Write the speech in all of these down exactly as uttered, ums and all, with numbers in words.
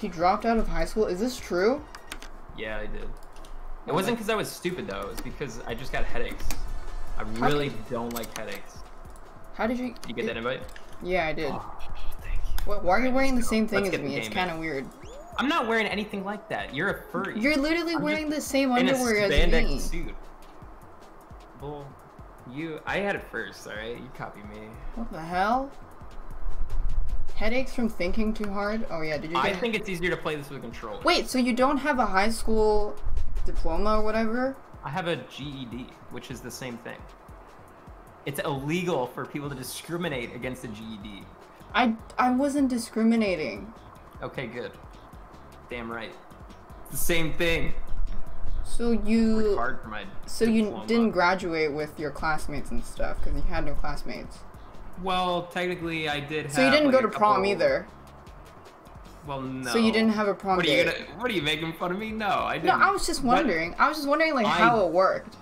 He dropped out of high school? Is this true? Yeah, I did. It wasn't because I was stupid, though. It was because I just got headaches. I really don't like headaches. How did you... Did you get that invite? Yeah, I did. Oh, thank you. What, why are you wearing the same thing as me? It's kind of weird. I'm not wearing anything like that. You're a furry. You're literally I'm wearing the same underwear as me. In a spandex suit. Well, you... I had it first, alright? You copy me. What the hell? Headaches from thinking too hard? Oh, yeah. Did you get... I think it's easier to play this with a controller. Wait, so you don't have a high school... diploma or whatever? I have a G E D, which is the same thing. It's illegal for people to discriminate against a G E D. I I wasn't discriminating. Okay, good. Damn right. It's the same thing. So you hard for my So diploma. You didn't graduate with your classmates and stuff because you had no classmates. Well, technically I did have. So you didn't like go to prom either. Well, no. So you didn't have a prom what are you date? Gonna, what are you making fun of me? No, I didn't. No, I was just wondering. What? I was just wondering, like, I, how it worked.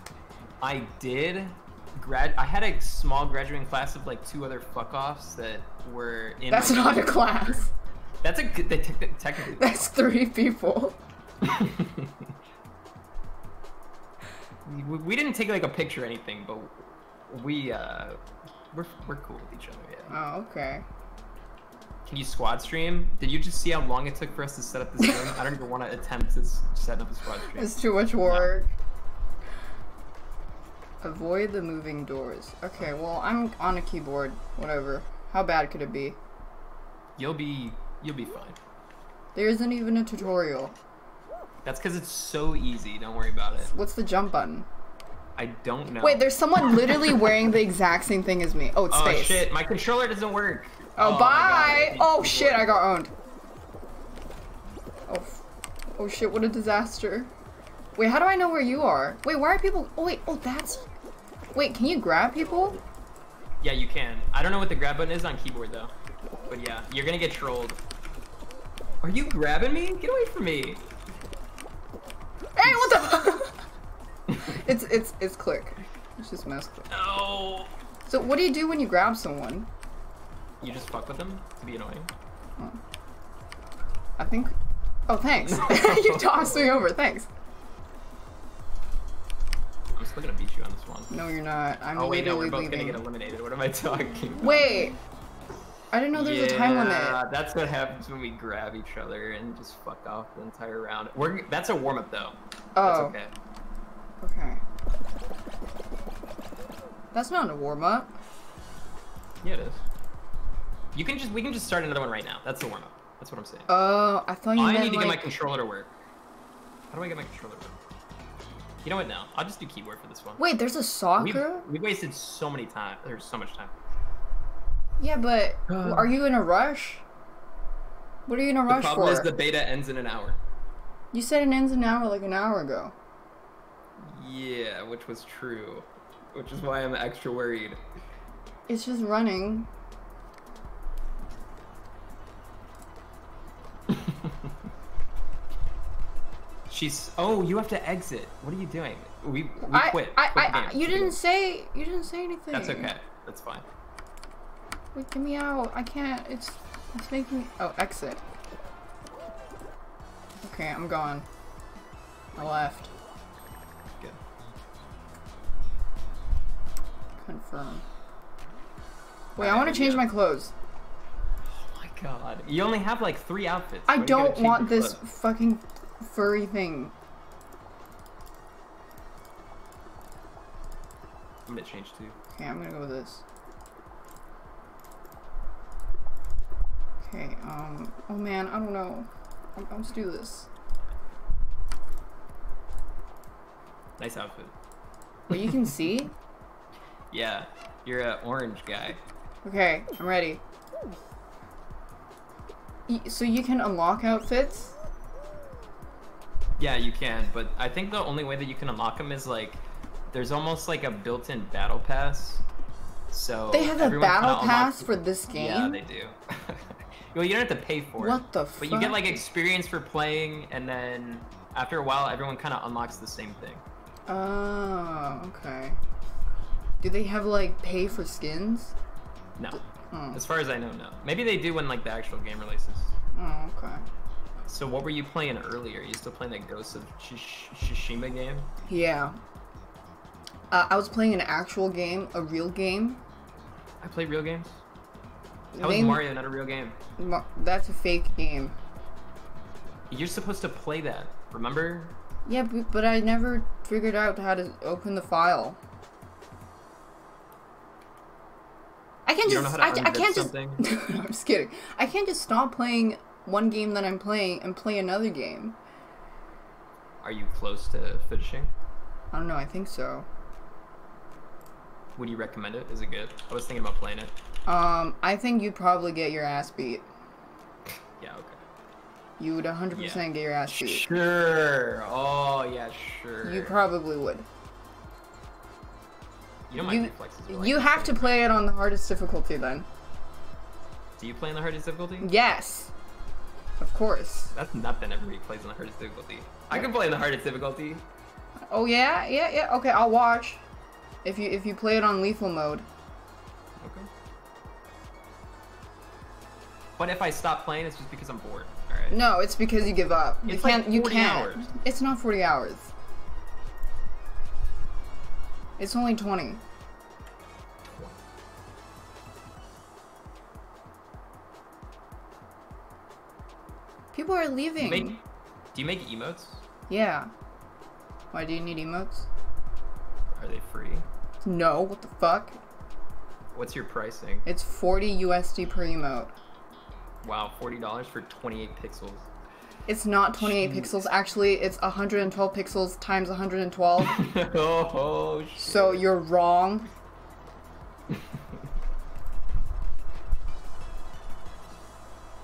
I did. grad. I had a small graduating class of, like, two other fuck-offs that were in That's not school. A class. That's a good... They technically... That's three people. we, we didn't take, like, a picture or anything, but we, uh... We're, we're cool with each other, yeah. Oh, okay. Can you squad stream? Did you just see how long it took for us to set up this room? I don't even want to attempt to set up a squad stream. It's too much work. No. Avoid the moving doors. Okay, well, I'm on a keyboard. Whatever. How bad could it be? You'll be... You'll be fine. There isn't even a tutorial. That's because it's so easy. Don't worry about it. What's the jump button? I don't know. Wait, there's someone literally wearing the exact same thing as me. Oh, it's space. Oh, shit. My controller doesn't work. Oh, oh bye! Oh shit, I got owned. Oh, oh shit, what a disaster. Wait, how do I know where you are? Wait, why are people- oh wait, oh that's- wait, can you grab people? Yeah, you can. I don't know what the grab button is on keyboard though. But yeah, you're gonna get trolled. Are you grabbing me? Get away from me! Hey, what the fuck? it's- it's- it's click. It's just mouse click. No! So what do you do when you grab someone? You just fuck with them to be annoying. Oh. I think. Oh, thanks. You tossed me over. Thanks. I'm still gonna beat you on this one. No, you're not. I'm oh, wait, no, we're both leaving. Gonna get eliminated. What am I talking about? Wait. I didn't know there's yeah, a time limit. That's what happens when we grab each other and just fuck off the entire round. We're that's a warm up though. Oh. That's okay. Okay. That's not a warm up. Yeah, it is. You can just- we can just start another one right now. That's the warm-up. That's what I'm saying. Oh, I thought you I meant, I need to like... get my controller to work. How do I get my controller to work? You know what, now? I'll just do keyboard for this one. Wait, there's a soccer? We've, we've wasted so many time. There's so much time. Yeah, but uh, are you in a rush? What are you in a rush for? The problem is the beta ends in an hour. You said it ends in an hour like an hour ago. Yeah, which was true. Which is why I'm extra worried. It's just running. She's. Oh, you have to exit. What are you doing? We, we I, quit. I, quit I, I, you didn't say. You didn't say anything. That's okay. That's fine. Wait, get me out. I can't. It's. It's making. Me, oh, exit. Okay, I'm gone. I left. Good. Confirm. Wait, I want to change my clothes. Oh my god. You only have like three outfits. I don't want this fucking. Furry thing. I'm gonna change too. Okay, I'm gonna go with this. Okay, um, oh man, I don't know. I'm, I'll just do this. Nice outfit. Well, you can see? Yeah, you're an orange guy. Okay, I'm ready. So you can unlock outfits? Yeah, you can, but I think the only way that you can unlock them is like, there's almost like a built-in battle pass. So they have a battle pass for this game? Yeah, they do. Well, you don't have to pay for it. What the fuck? But you get like experience for playing, and then after a while, everyone kind of unlocks the same thing. Oh, okay. Do they have like pay for skins? No. Oh. As far as I know, no. Maybe they do when like the actual game releases. Oh, okay. So what were you playing earlier? Are you still playing that Ghost of Tsushima game? Yeah. Uh, I was playing an actual game, a real game. I play real games? That Name, was Mario, not a real game. Ma that's a fake game. You're supposed to play that, remember? Yeah, but, but I never figured out how to open the file. I can't you just- I, I can't just- no, I'm just kidding. I can't just stop playing one game that I'm playing and play another game. Are you close to finishing? I don't know, I think so. Would you recommend it? Is it good? I was thinking about playing it. Um, I think you'd probably get your ass beat. Yeah, okay. You would one hundred percent yeah. get your ass beat. Sure. Oh, yeah, sure. You probably would. You know my reflexes are like You have to play it on the hardest difficulty then. Do you play on the hardest difficulty? Yes. Of course. That's nothing everybody plays on the hardest difficulty. I can play on the hardest difficulty. Oh yeah, yeah, yeah. Okay, I'll watch. If you if you play it on lethal mode. Okay. But if I stop playing, it's just because I'm bored. All right. No, it's because you give up. It's you can't. Like you can't. Hours. It's not forty hours. It's only twenty. People are leaving. Make, do you make emotes? Yeah. Why do you need emotes? Are they free? No, what the fuck? What's your pricing? It's forty U S D per emote. Wow, forty dollars for twenty-eight pixels. It's not twenty-eight Jeez. Pixels. Actually, it's one hundred twelve pixels times one hundred twelve. Oh, shit. So you're wrong.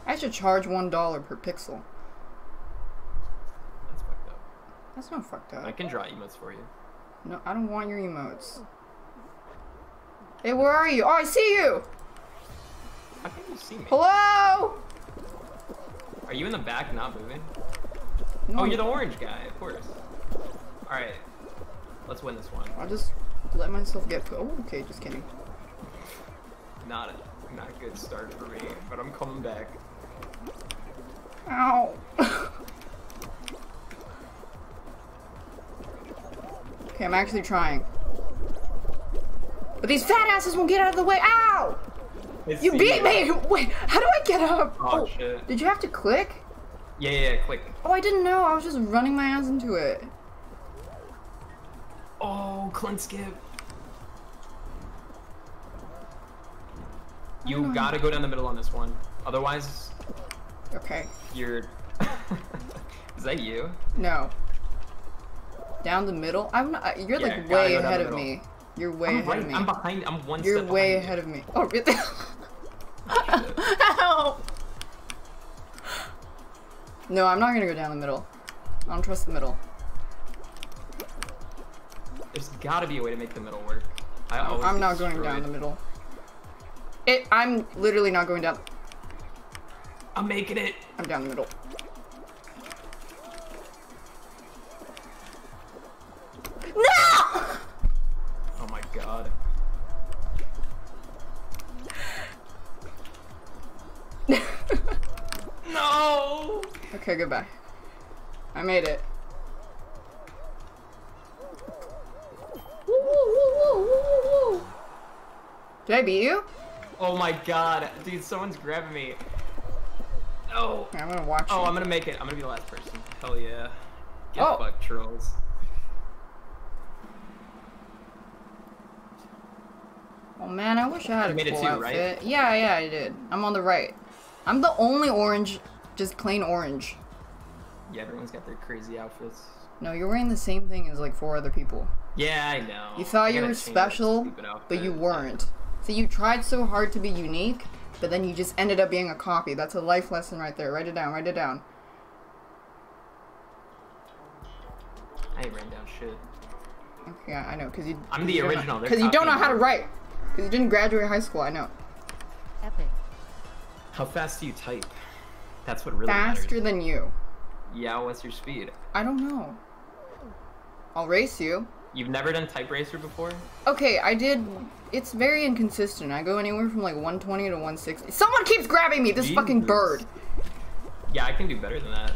I should charge one dollar per pixel. That's fucked up. That's not fucked up. I can draw emotes for you. No, I don't want your emotes. Hey, where are you? Oh, I see you! How can you see me? Hello? Are you in the back not moving? No. Oh, you're the orange guy, of course. Alright. Let's win this one. I'll just let myself get go. Oh, okay, just kidding. Not a not a good start for me, but I'm coming back. Ow. Okay, I'm actually trying. But these fat asses won't get out of the way. Ow! It's you beat me! Wait, how do I get up? Oh, oh shit. Did you have to click? Yeah, yeah, yeah, click. Oh, I didn't know. I was just running my ass into it. Oh, Clint skip. You gotta go down the middle on this one. Otherwise... Okay. You're... Is that you? No. Down the middle? I'm not... You're yeah, like way ahead of me. You're way I'm ahead right, of me. I'm behind... I'm one You're step You're way you. Ahead of me. Oh, really? Ow! No, I'm not gonna go down the middle. I don't trust the middle. There's gotta be a way to make the middle work. I always I'm not going down the middle. It. I'm literally not going down. I'm making it. I'm down the middle. No! Oh my god. No! Okay, goodbye. I made it. Woo, woo, woo, woo, woo, woo. Did I beat you? Oh my god, dude, someone's grabbing me. Oh. I'm gonna watch Oh, you. I'm gonna make it. I'm gonna be the last person. Hell yeah. Get oh. fucked, trolls. Oh man, I wish I had you a made cool it too, outfit. Right? Yeah, yeah, I did. I'm on the right. I'm the only orange, just plain orange. Yeah, everyone's got their crazy outfits. No, you're wearing the same thing as like four other people. Yeah, I know. You thought I you were special, but you weren't. So you tried so hard to be unique, but then you just ended up being a copy. That's a life lesson right there. Write it down, write it down. I ain't writing down shit. Okay, I know, because you- I'm the original. Because you don't know how to write. Because you didn't graduate high school, I know. Epic. How fast do you type? That's what really matters. Faster than you. Yeah, what's your speed? I don't know. I'll race you. You've never done Type Racer before? Okay, I did. It's very inconsistent. I go anywhere from like one twenty to one sixty. Someone keeps grabbing me! This Jesus. Fucking bird! Yeah, I can do better than that.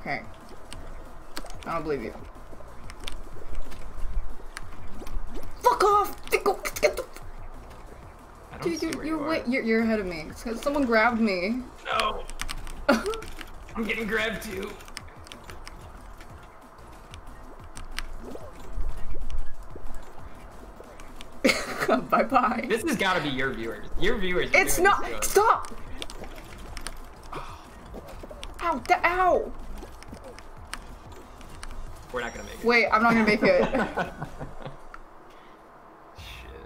Okay. I don't believe you. Fuck off! Get the I don't Dude, you're, you're, you way, you're, you're ahead of me. Someone grabbed me. No! I'm getting grabbed too. Bye bye. This has got to be your viewers. Your viewers. It's not. Stop. Ow! The, ow! We're not gonna make it. Wait, I'm not gonna make it. Shit.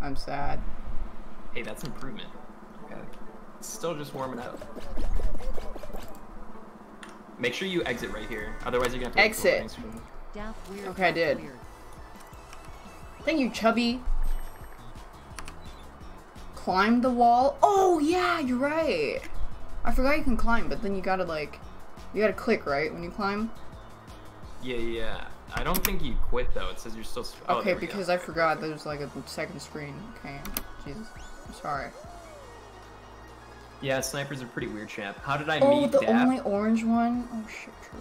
I'm sad. Hey, that's improvement. Okay. It's still just warming up. Make sure you exit right here, otherwise you're gonna have to exit. Okay, I did. Thank you, Chubby. Climb the wall. Oh yeah, you're right. I forgot you can climb, but then you gotta like, you gotta click right when you climb. Yeah, yeah. I don't think you quit though. It says you're still. Oh, okay, because I forgot there's like a second screen. Okay, Jesus, I'm sorry. Yeah, snipers are pretty weird, champ. How did I oh, meet Daft? Oh, the only orange one. Oh shit. True.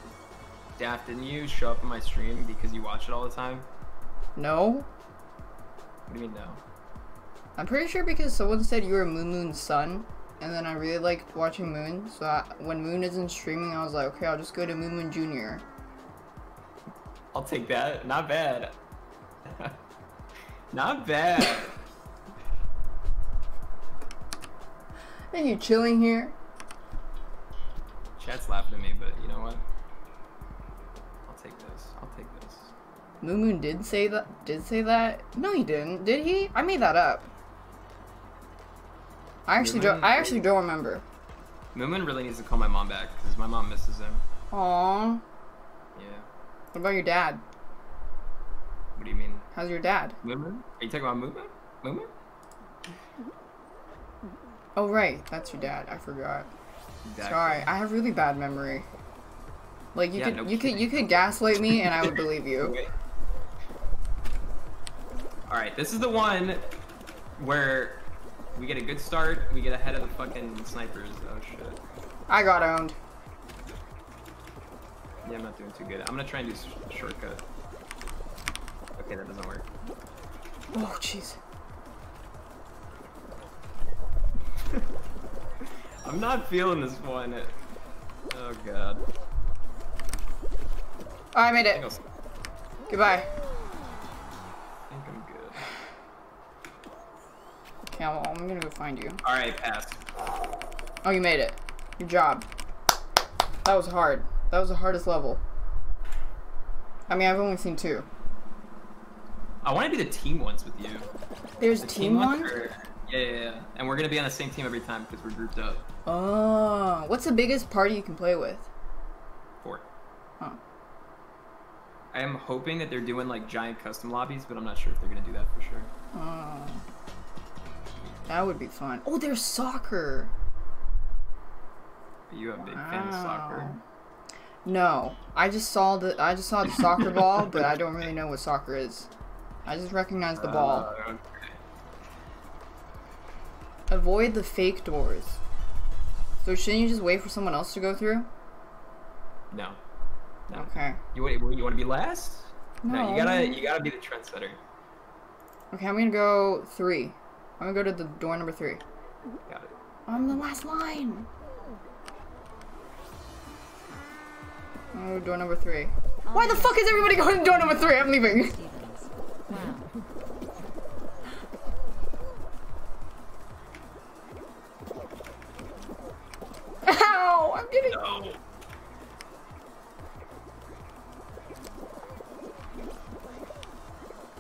Daft, didn't you show up in my stream because you watch it all the time? No. What do you mean no? I'm pretty sure because someone said you were Moon Moon's son, and then I really liked watching Moon, so I, when Moon isn't streaming, I was like, okay, I'll just go to Moon Moon Junior I'll take that. Not bad. Not bad. Are you chilling here? Chat's laughing at me, but you know what? I'll take this. I'll take this. Moon Moon did say that. Did say that? No, he didn't. Did he? I made that up. I actually Moon don't. I actually don't remember. Moon Moon really needs to call my mom back because my mom misses him. Aww. Yeah. What about your dad? What do you mean? How's your dad? Moon Moon? Are you talking about Moon Moon? Moon Moon? Oh right, that's your dad. I forgot. Exactly. Sorry, I have really bad memory. Like you yeah, could, no you kidding. could, you could gaslight me, and I would believe you. Okay. All right, this is the one where we get a good start, we get ahead of the fucking snipers. Oh shit! I got owned. Yeah, I'm not doing too good. I'm gonna try and do sh shortcut. Okay, that doesn't work. Oh jeez. I'm not feeling this one. Oh god. Oh, I made it. I Goodbye. I think I'm good. Okay, well, I'm gonna go find you. Alright, pass. Oh, you made it. Good job. That was hard. That was the hardest level. I mean, I've only seen two. I want to do the team ones with you. There's the team, team one? Or... Yeah, yeah, yeah. And we're gonna be on the same team every time because we're grouped up. Oh. What's the biggest party you can play with? Four. Huh. I am hoping that they're doing like giant custom lobbies, but I'm not sure if they're gonna do that for sure. Oh, that would be fun. Oh, there's soccer. Are you a big wow. fan of soccer? No, I just saw the I just saw the soccer ball, but I don't really know what soccer is. I just recognize the uh, ball. Okay. Avoid the fake doors. So shouldn't you just wait for someone else to go through? No. No. Okay. You want you want to be last? No. no. You gotta you gotta be the trendsetter. Okay, I'm gonna go three. I'm gonna go to the door number three. Got it. I'm the last line. Oh, door number three. Why the fuck is everybody going to door number three? I'm leaving. Wow. Ow! I'm getting. No.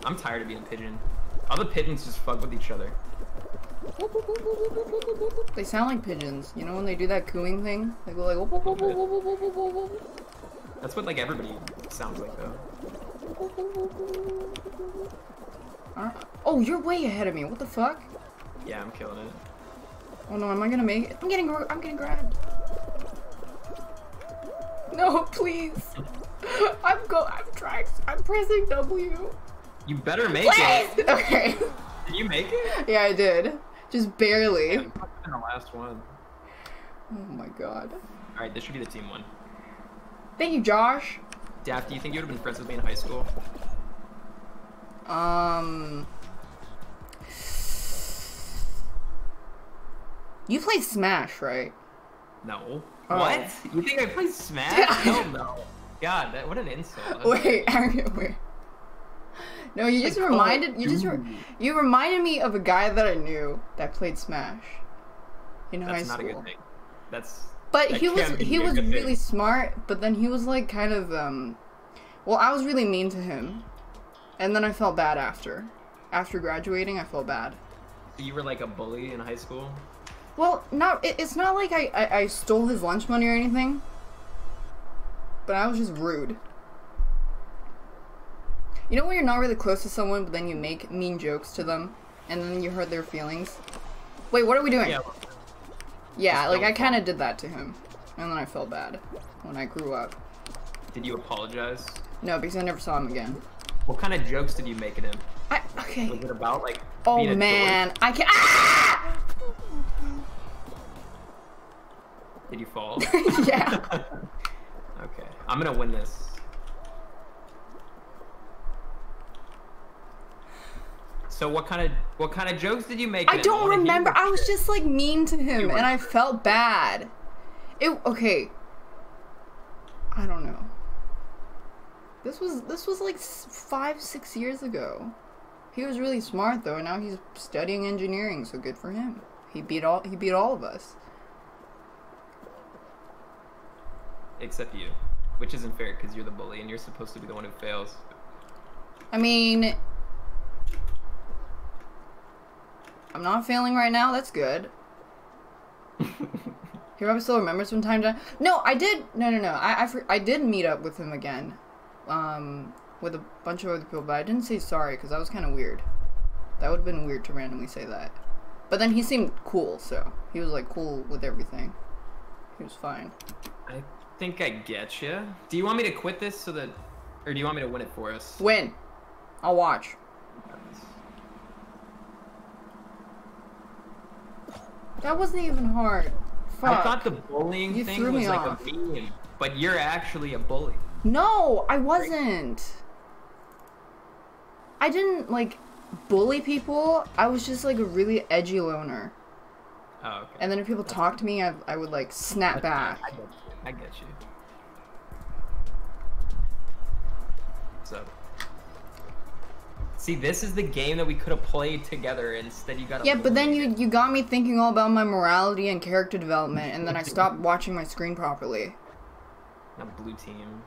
I'm tired of being a pigeon. All the pigeons just fuck with each other. They sound like pigeons. You know when they do that cooing thing? They go like... That's what like everybody sounds like though. Uh, oh, you're way ahead of me. What the fuck? Yeah, I'm killing it. Oh no, am I gonna make it? I'm getting, I'm getting grabbed. No, please. I'm go. I'm trying. I'm pressing W. You better make Please! it. Okay. Did you make it? Yeah, I did. Just barely. Yeah, the last one. Oh my god. Alright, this should be the team one. Thank you, Josh. Daft, do you think you would have been friends with me in high school? Um... You play Smash, right? No. Oh. What? You think I play Smash? No, no. God, that, what an insult. Wait, wait. No, you just like, reminded oh, you just re you reminded me of a guy that I knew that played Smash in high school. That's not a good thing. That's. But that he was he was really smart, but then he was like kind of um, well, I was really mean to him, and then I felt bad after. After graduating, I felt bad. So you were like a bully in high school? Well, not it, it's not like I, I I stole his lunch money or anything, but I was just rude. You know when you're not really close to someone, but then you make mean jokes to them, and then you hurt their feelings? Wait, what are we doing? Yeah, yeah like, I kind of did that to him, and then I felt bad when I grew up. Did you apologize? No, because I never saw him again. What kind of jokes did you make at him? I, okay. Was it about, like, oh, being a man. Dork? I can't- ah! Did you fall? Yeah. Okay, I'm gonna win this. So what kind of what kind of jokes did you make? I don't remember. I was just like mean to him, and I felt bad. It okay. I don't know. This was this was like five six years ago. He was really smart though, and now he's studying engineering. So good for him. He beat all he beat all of us. Except you, which isn't fair because you're the bully and you're supposed to be the one who fails. I mean. I'm not failing right now, that's good. He probably still remembers from time to time. No, I did, no, no, no, I, I, I did meet up with him again. Um, with a bunch of other people, but I didn't say sorry, because that was kind of weird. That would have been weird to randomly say that. But then he seemed cool, so he was like cool with everything. He was fine. I think I get you. Do you want me to quit this so that, or do you want me to win it for us? Win. I'll watch. That wasn't even hard. Fuck. I thought the bullying you thing was like off. a meme, but you're actually a bully. No, I wasn't. I didn't like bully people. I was just like a really edgy loner. Oh, okay. And then if people talked to me, I, I would like snap That's back. Nice. I get you. I get you. What's up? See, this is the game that we could have played together. Instead, you got. Yeah, but then you you got me thinking all about my morality and character development, and then I stopped watching my screen properly. Not blue team.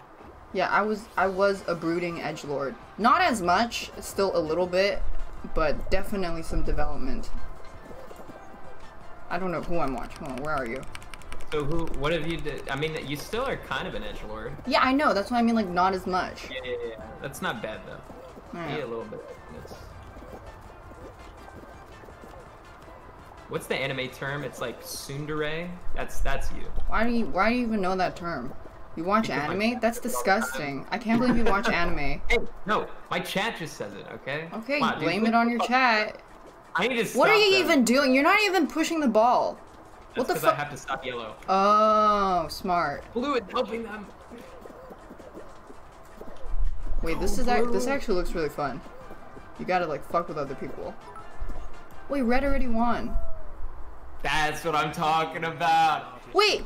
Yeah, I was I was a brooding edgelord. Not as much, still a little bit, but definitely some development. I don't know who I'm watching. Hold on, where are you? So who? What have you did? I mean, you still are kind of an edgelord. Yeah, I know. That's what I mean. Like not as much. Yeah, yeah, yeah. That's not bad though. Right. Yeah, a little bit. Yes. What's the anime term? It's like tsundere. That's that's you. Why do you why do you even know that term? You watch because anime? That's disgusting. I can't believe you watch anime. Hey, no, my chat just says it. Okay. Okay, wow, you blame dude. it on your chat. I need to. Stop what are you them. even doing? You're not even pushing the ball. That's what the fuck? I have to stop yellow. Oh, smart. Blue is helping them. Wait, this is act this actually looks really fun. You gotta like fuck with other people. Wait, red already won. That's what I'm talking about. Wait.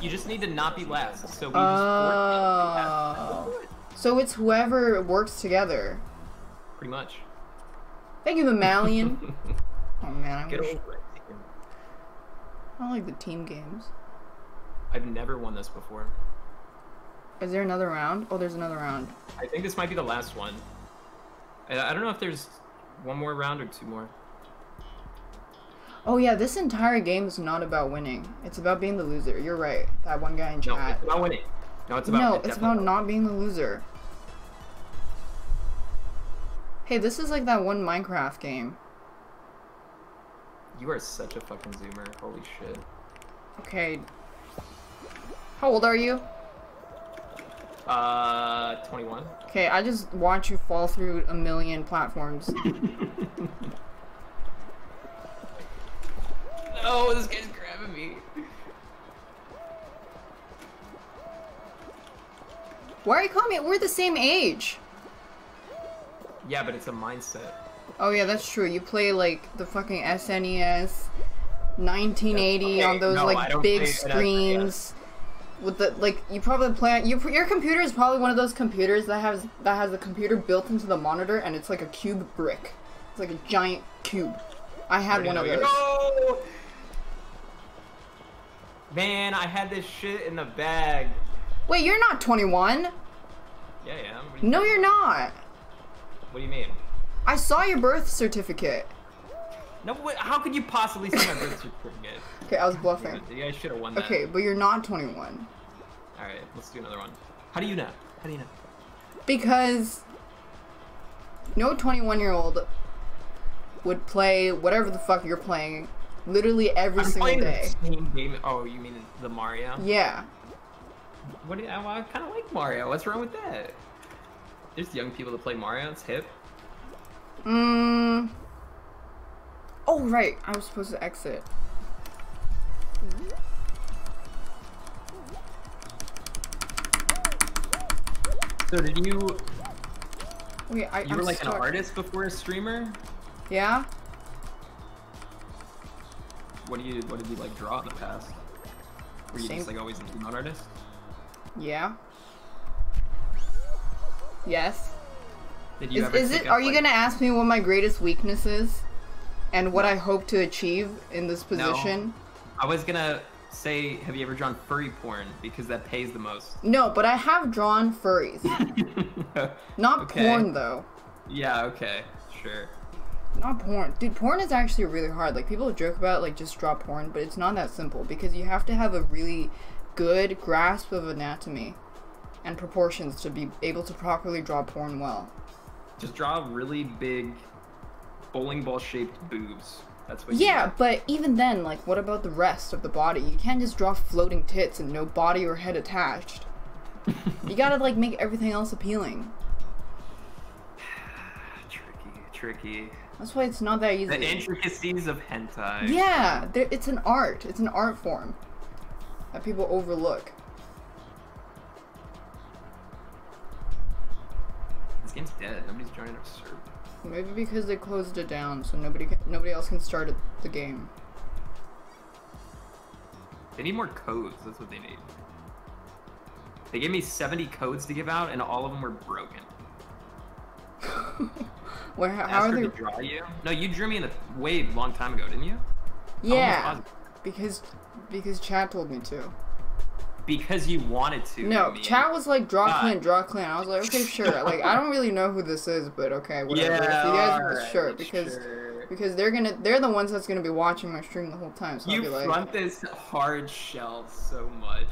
You just need to not be last. So we oh. just So it's whoever works together. Pretty much. Thank you, Mammalian. Oh man, I'm Get wish... over it. I don't like the team games. I've never won this before. Is there another round? Oh, there's another round. I think this might be the last one. I, I don't know if there's one more round or two more. Oh yeah, this entire game is not about winning. It's about being the loser. You're right. That one guy in chat. No, it's about winning. No, it's about, no, it's it's about not being the loser. Hey, this is like that one Minecraft game. You are such a fucking zoomer. Holy shit. Okay. How old are you? Uh, twenty-one. Okay, I just watch you fall through a million platforms. Oh, this guy's grabbing me. Why are you calling me? We're the same age. Yeah, but it's a mindset. Oh yeah, that's true. You play like the fucking S N E S, nineteen eighty okay, on those no, like big screens. With the like, you probably plan you, your computer is probably one of those computers that has that has a computer built into the monitor, and it's like a cube brick. It's like a giant cube. I had one of those. No! Man, I had this shit in the bag. Wait, you're not twenty-one. Yeah, yeah. You no, mean? You're not. What do you mean? I saw your birth certificate. No, wait, how could you possibly see my birth certificate? Okay, I was bluffing. You guys should have won that. Okay, but you're not twenty-one. Alright, let's do another one. How do you know? How do you know? Because no twenty-one-year-old would play whatever the fuck you're playing literally every I'm single day. The same game. Oh, you mean the Mario? Yeah. What? Do you, I, I kind of like Mario. What's wrong with that? There's young people that play Mario. It's hip. Mmm. Oh, right. I was supposed to exit. So did you... Wait, I, you I'm were like stuck. An artist before a streamer? Yeah. What do you? What did you like draw in the past? Were you Same. Just like always an artist? Yeah. Yes. Did you is, ever is it? Up, are like, you gonna ask me what my greatest weakness is, and what no. I hope to achieve in this position? No. I was gonna say, have you ever drawn furry porn? Because that pays the most. No, but I have drawn furries. Not okay. porn though. Yeah. Okay. Sure. Not porn. Dude, porn is actually really hard. Like, people joke about, like, just draw porn, but it's not that simple because you have to have a really good grasp of anatomy and proportions to be able to properly draw porn well. Just draw really big bowling ball-shaped boobs. That's what Yeah, you but even then, like, what about the rest of the body? You can't just draw floating tits and no body or head attached. You gotta, like, make everything else appealing. Tricky, tricky. That's why it's not that easy. The intricacies of hentai. Yeah, it's an art. It's an art form that people overlook. This game's dead. Nobody's joining our server. Maybe because they closed it down, so nobody can, nobody else can start the game. They need more codes. That's what they need. They gave me seventy codes to give out, and all of them were broken. Where, how Ask are they? To draw you? No, you drew me in the wave long time ago, didn't you? Yeah, because because Chad told me to. Because you wanted to. No, me. Chad was like, draw God. Clint, draw Clint. I was like, okay, sure. Like, I don't really know who this is, but okay, whatever. Yeah, if you guys are right, sure because sure. because they're gonna they're the ones that's gonna be watching my stream the whole time. So you I'll be front like, this hard shell so much.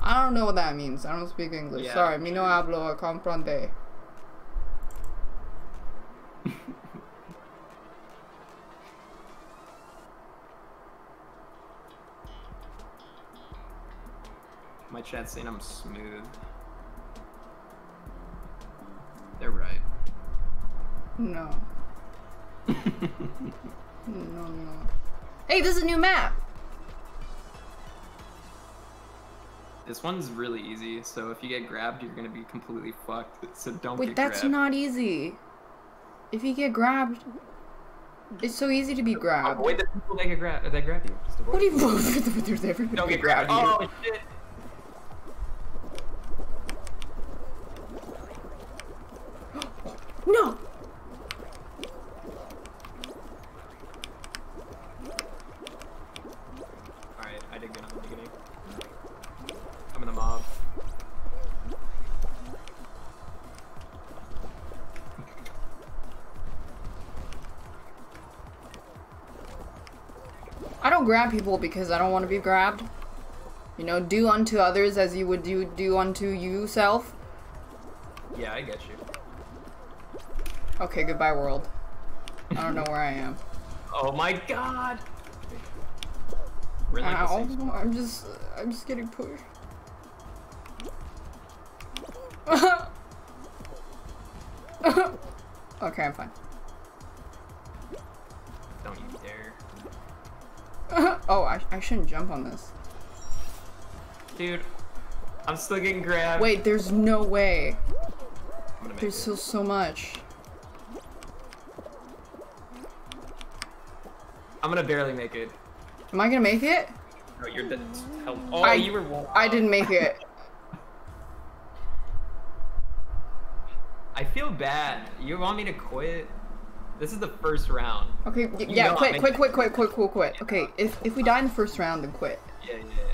I don't know what that means. I don't speak English. Yeah, Sorry, me no hablo comprende. My chat's saying I'm smooth. They're right. No. No, no. Hey, this is a new map! This one's really easy, so if you get grabbed, you're gonna be completely fucked. So don't Wait, get grabbed. Wait, that's not easy. If you get grabbed, it's so easy to be grabbed. Avoid the people that, get gra that grab you. Just avoid what do you There's everybody Don't get grabbed. grabbed oh, shit. No! Alright, I did good on the beginning. I'm in the mob. I don't grab people because I don't want to be grabbed. You know, do unto others as you would do, do unto you self. Yeah, I get you. Okay, goodbye world. I don't know where I am. Oh my god! Really Ow, I'm just, I'm just getting pushed. Okay, I'm fine. Don't you dare. Oh, I, I shouldn't jump on this. Dude, I'm still getting grabbed. Wait, there's no way. There's it. still so much. I'm gonna barely make it. Am I gonna make it? No, you're dead. Oh, I, you were warm. I didn't make it. I feel bad. You want me to quit? This is the first round. Okay, y yeah, quit, quit, quit, quit, quit, quit, quit. Okay, if, if we die in the first round, then quit. Yeah, yeah.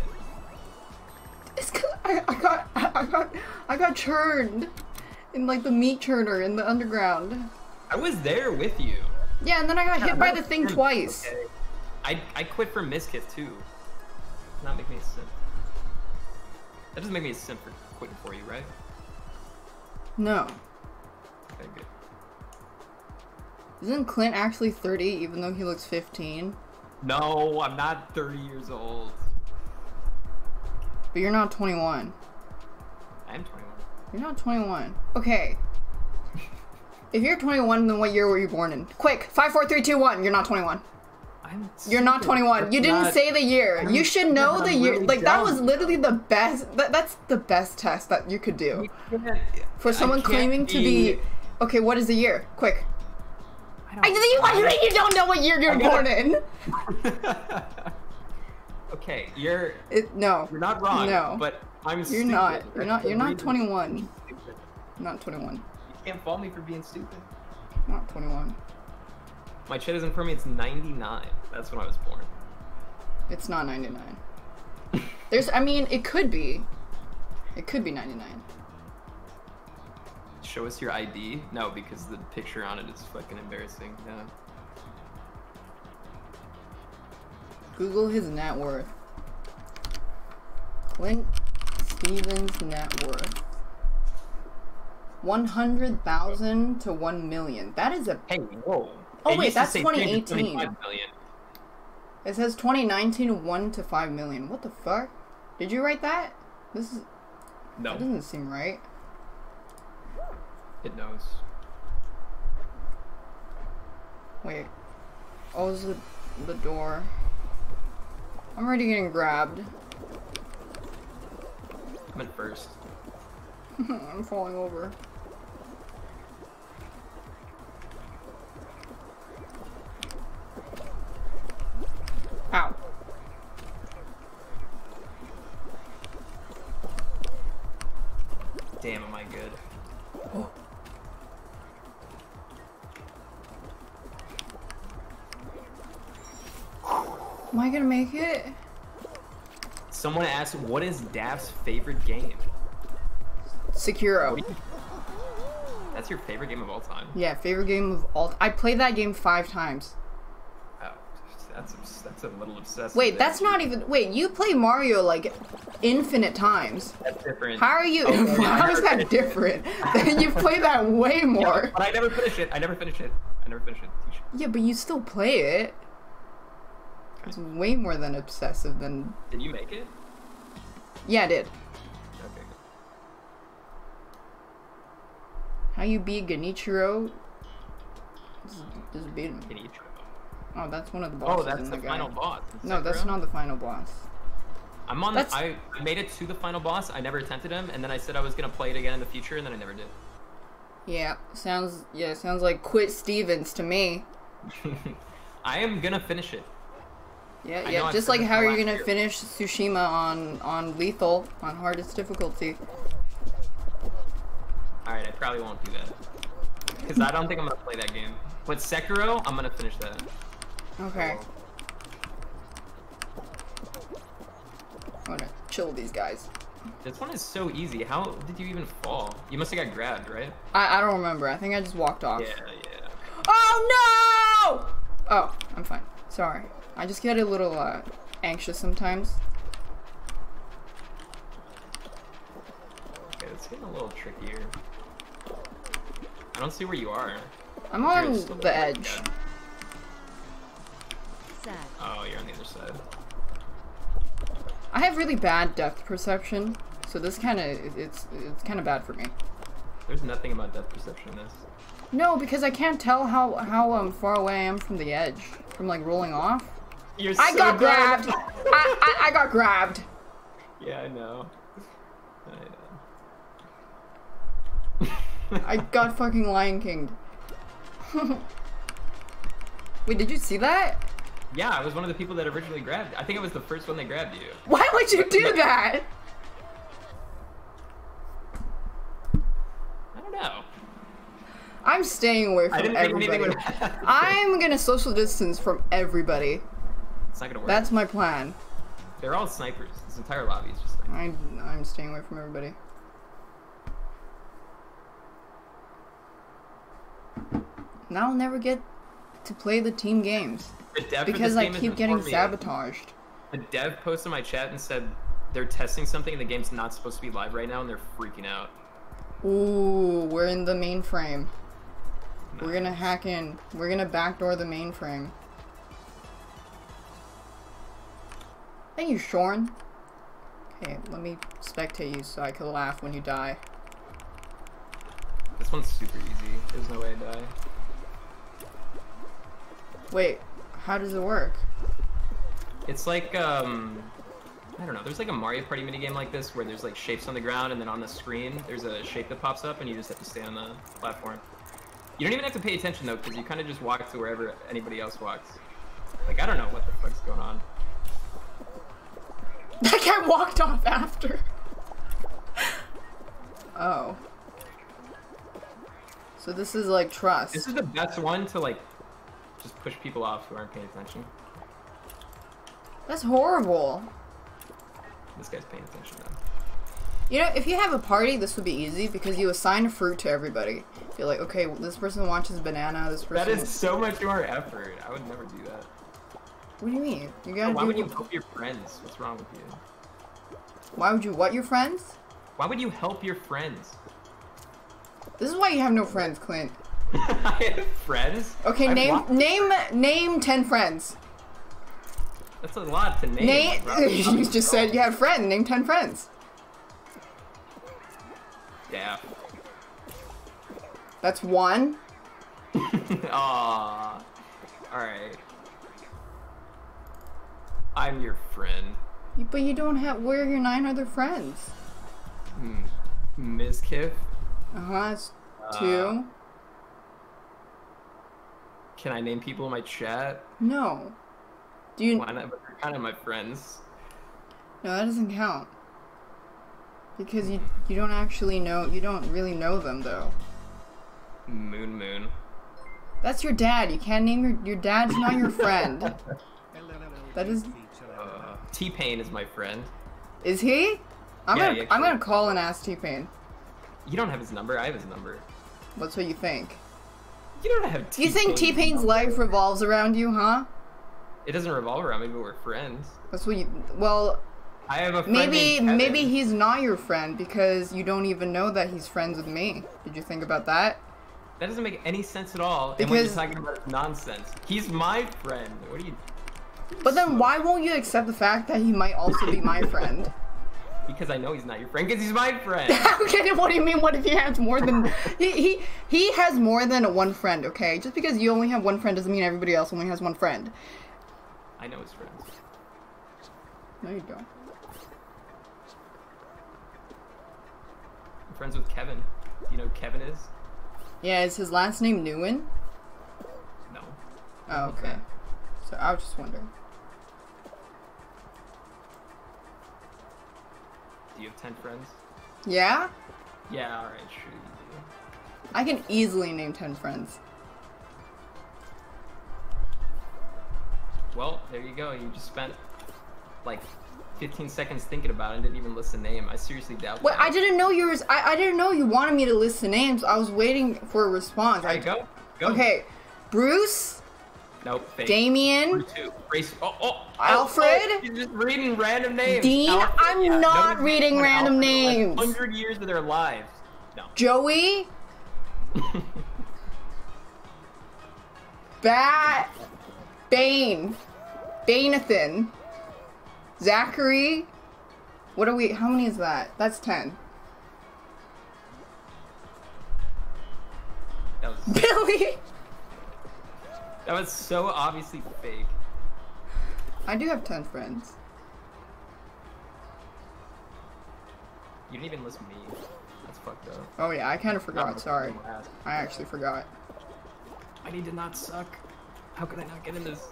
It's cause I, I got, I got, I got churned in like the meat churner in the underground. I was there with you. Yeah, and then I got yeah, hit by the thing twice. Okay. I, I quit for Miskith too. Does not make me a simp. That doesn't make me a simp for quitting for you, right? No. Okay, good. Isn't Clint actually thirty even though he looks fifteen? No, I'm not thirty years old. But you're not twenty-one. I am twenty-one. You're not twenty-one. Okay. If you're twenty-one, then what year were you born in? Quick! five, four, three, two, one! You're not twenty-one. I'm you're not twenty-one. You didn't not, say the year. I'm, you should know the year. Really like, dumb. That was literally the best. That, that's the best test that you could do. For someone claiming be. to be... Okay, what is the year? Quick. I don't, I don't, I don't, you don't know what year you're born in! Okay, you're... It, no. You're not wrong, no. but I'm you're stupid. Not. You're not. You're not twenty-one. You're not twenty-one. You can't fault me for being stupid. Not twenty-one. My chat isn't for me, it's ninety-nine. That's when I was born. It's not ninety-nine. There's, I mean, it could be. It could be ninety-nine. Show us your I D? No, because the picture on it is fucking embarrassing. Yeah. Google his net worth. Clint Stevens' net worth. one hundred thousand to one million. That is a... Hey, whoa. Oh, it wait, that's twenty eighteen. It says twenty nineteen, one to five million. What the fuck? Did you write that? This is... No. That doesn't seem right. It knows. Wait. Oh, this is the, the door. I'm already getting grabbed. I'm in first. I'm falling over. Ow. Damn, am I good? Oh. Am I gonna make it? Someone asked, what is Daph's favorite game? Sekiro. You... That's your favorite game of all time? Yeah, favorite game of all time. I played that game five times. Oh, that's, that's a little obsessive. Wait, that's there. not even- wait, you play Mario like infinite times. That's different. How are you- oh, no, how is that different? You play that way more. Yeah, but I never finish it. I never finish it. I never finish it. Yeah, but you still play it. It's way more than obsessive than... Did you make it? Yeah, I did. Okay. How you beat Genichiro? Just, just beat him. Genichiro. Oh, that's one of the bosses. Oh, that's in the, the final boss. No, Sekiro? That's not the final boss. I'm on. That's... The, I made it to the final boss. I never attempted him, and then I said I was gonna play it again in the future, and then I never did. Yeah, sounds. Yeah, sounds like Quit Stevens to me. I am gonna finish it. Yeah, yeah, just like how you're gonna finish Tsushima on, on lethal, on hardest difficulty. Alright, I probably won't do that. Because I don't think I'm gonna play that game. But Sekiro, I'm gonna finish that. Okay. So... I'm gonna chill these guys. This one is so easy. How did you even fall? You must have got grabbed, right? I, I don't remember. I think I just walked off. Yeah, yeah. Oh no! Oh, I'm fine. Sorry. I just get a little uh, anxious sometimes. Okay, it's getting a little trickier. I don't see where you are. I'm on the edge. Sad. Oh, you're on the other side. I have really bad depth perception, so this kind of it's it's kind of bad for me. There's nothing about depth perception in this. No, because I can't tell how how um, far away I am from the edge, from like rolling off. You're so I got grabbed. I, I I got grabbed. Yeah, I know. I got fucking Lion King'd. Wait, did you see that? Yeah, I was one of the people that originally grabbed. I think I was the first one that grabbed you. Why would you do that? I don't know. I'm staying away from I didn't everybody. Think anything would happen. I'm gonna social distance from everybody. It's not gonna work. That's my plan. They're all snipers. This entire lobby is just snipers. I'm, I'm staying away from everybody. And I'll never get to play the team games. The because I game keep getting sabotaged. A dev posted in my chat and said they're testing something and the game's not supposed to be live right now and they're freaking out. Ooh, we're in the mainframe. No. We're gonna hack in. We're gonna backdoor the mainframe. Thank you, Shorn. Okay, let me spectate you so I can laugh when you die. This one's super easy. There's no way I die. Wait, how does it work? It's like, um, I don't know, there's like a Mario Party minigame like this where there's like shapes on the ground and then on the screen there's a shape that pops up and you just have to stay on the platform. You don't even have to pay attention though because you kind of just walk to wherever anybody else walks. Like, I don't know what the fuck's going on. That guy walked off after. Oh. So this is like trust. This is the best one to like just push people off who aren't paying attention. That's horrible. This guy's paying attention though. You know, if you have a party, this would be easy because you assign a fruit to everybody. You're like, okay, well, this person watches banana, this person... That is so much more effort. I would never do that. What do you mean? You gotta oh, why do would you help your friends? What's wrong with you? Why would you what your friends? Why would you help your friends? This is why you have no friends, Clint. I have friends? Okay, I've name name name ten friends. That's a lot to name. Name you just said you had friends. Name ten friends. Yeah. That's one. Aww. Alright. I'm your friend. But you don't have where are your nine other friends? Hmm. Miz Kiff? Uh-huh, that's two. Uh, can I name people in my chat? No. Do you? Why not? But they're kind of my friends. No, that doesn't count. Because you you don't actually know you don't really know them though. Moon Moon. That's your dad. You can't name your your dad's not your friend. That is. Uh, T-Pain is my friend. Is he? I'm yeah, gonna yeah, I'm gonna call and ask T-Pain. You don't have his number. I have his number. What's what you think? You don't have T-Pain. You think T-Pain's life revolves around you, huh? It doesn't revolve around me, but we're friends. That's what you. Well, I have a friend maybe named maybe he's not your friend because you don't even know that he's friends with me. Did you think about that? That doesn't make any sense at all. Because and when you're talking about nonsense, he's my friend. What are you? But then why won't you accept the fact that he might also be my friend? Because I know he's not your friend, because he's my friend! Okay, what do you mean, what if he has more than- he, he he has more than one friend, okay? Just because you only have one friend doesn't mean everybody else only has one friend. I know his friends. No, you don't. I'm friends with Kevin. Do you know who Kevin is? Yeah, is his last name Nguyen? No. Oh, okay. okay. So I was just wondering. Do you have ten friends? Yeah? Yeah, alright, sure you do. I can easily name ten friends. Well, there you go. You just spent like fifteen seconds thinking about it and didn't even list a name. I seriously doubt well, that. I didn't know you were, I, I didn't know you wanted me to list the names. I was waiting for a response. Alright, go. Go. Okay. Bruce. Nope. Fake. Damien. Bruce, oh, oh, Alfred. Oh, you're just reading random names. Dean. Alfred, I'm yeah. not no reading random Alfred names. Like Hundred years of their lives. No. Joey. Bat. Bane. Banathan. Zachary. What are we? How many is that? That's ten. That was Billy. That was so obviously fake. I do have ten friends. You didn't even listen to me. That's fucked up. Oh yeah, I kind of forgot. Sorry. I actually forgot. I need to not suck. How could I not get in this?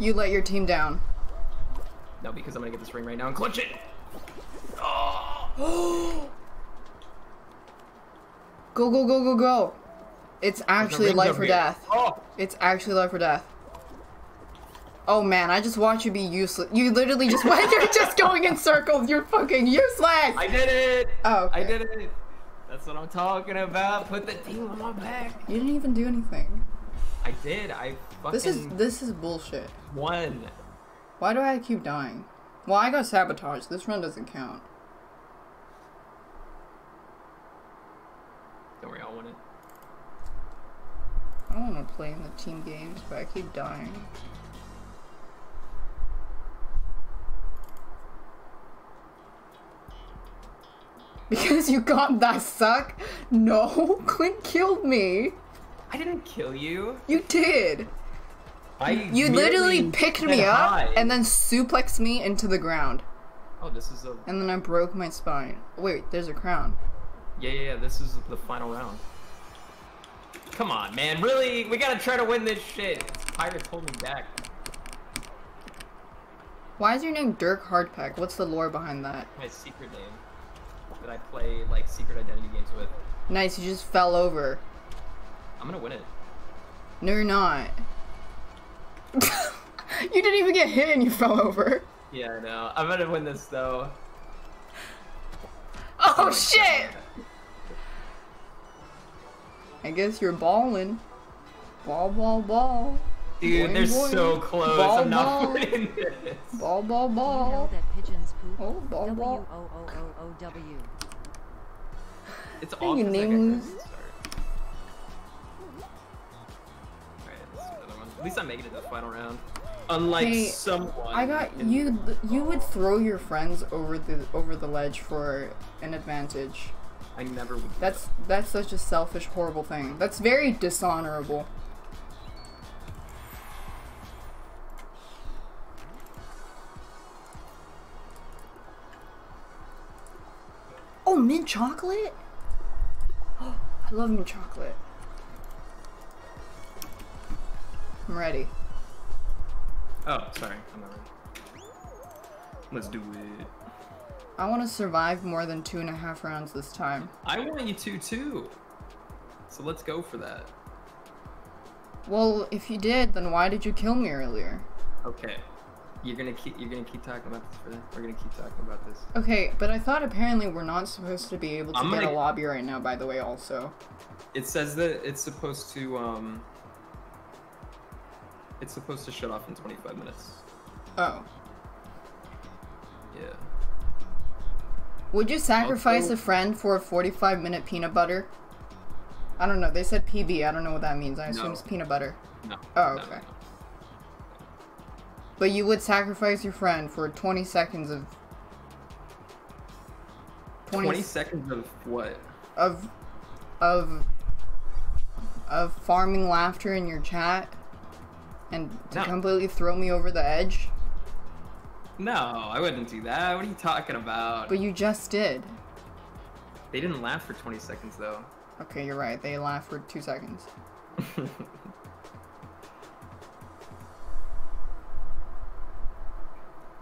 You let your team down. No, because I'm gonna get this ring right now and clutch it. Oh! Go, go, go, go, go. It's actually life or death. Oh. It's actually life or death. Oh man, I just watched you be useless. You literally just went, you're just going in circles. You're fucking useless. I did it. Oh, okay. I did it. That's what I'm talking about. Put the team on my back. You didn't even do anything. I did. I fucking. This is this is bullshit. One. Why do I keep dying? Well, I got sabotaged. This run doesn't count. Don't worry, I'll win it. I don't want to play in the team games, but I keep dying. Because you got that suck? No, Clint killed me. I didn't kill you. You did. I you literally picked me up hide. and then suplexed me into the ground. Oh, this is a... And then I broke my spine. Wait, there's a crown. Yeah, yeah, yeah, this is the final round. Come on, man, really? We gotta try to win this shit. Pirates hold me back. Why is your name Dirk Hardpack? What's the lore behind that? My secret name. That I play like secret identity games with. Nice, you just fell over. I'm gonna win it. No, you're not. You didn't even get hit and you fell over. Yeah, I know. I'm gonna win this though. Oh, oh shit! God. I guess you're balling. Ball, ball, ball. Dude, boing, they're boing. So close. Ball, I'm not winning this. Ball, ball, ball. You know that pigeons poop? Oh, ball, ball. W O O O O W. It's all because I got to start. Alright, let's do another one. At least I'm making it to the final round. Unlike hey, someone. I got you. You would throw your friends over the over the ledge for an advantage. I never would. That's that's such a selfish, horrible thing. That's very dishonorable. Oh, mint chocolate! Oh, I love mint chocolate. I'm ready. Oh, sorry. I'm not ready. Let's do it. I want to survive more than two and a half rounds this time. I want you to, too. So let's go for that. Well, if you did, then why did you kill me earlier? Okay. You're gonna keep you're gonna keep talking about this for that. We're gonna keep talking about this. Okay, but I thought apparently we're not supposed to be able to I'm get gonna... a lobby right now, by the way, also. It says that it's supposed to um it's supposed to shut off in twenty-five minutes. Oh. Yeah. Would you sacrifice also... a friend for a forty-five minute peanut butter? I don't know, they said P B, I don't know what that means. I assume no. It's peanut butter. No. Oh, okay. No, no. But you would sacrifice your friend for twenty seconds of... twenty, twenty seconds of what? Of... Of... Of farming laughter in your chat? And to no. completely throw me over the edge? No, I wouldn't do that. What are you talking about? But you just did. They didn't laugh for twenty seconds, though. Okay, you're right. They laughed for two seconds.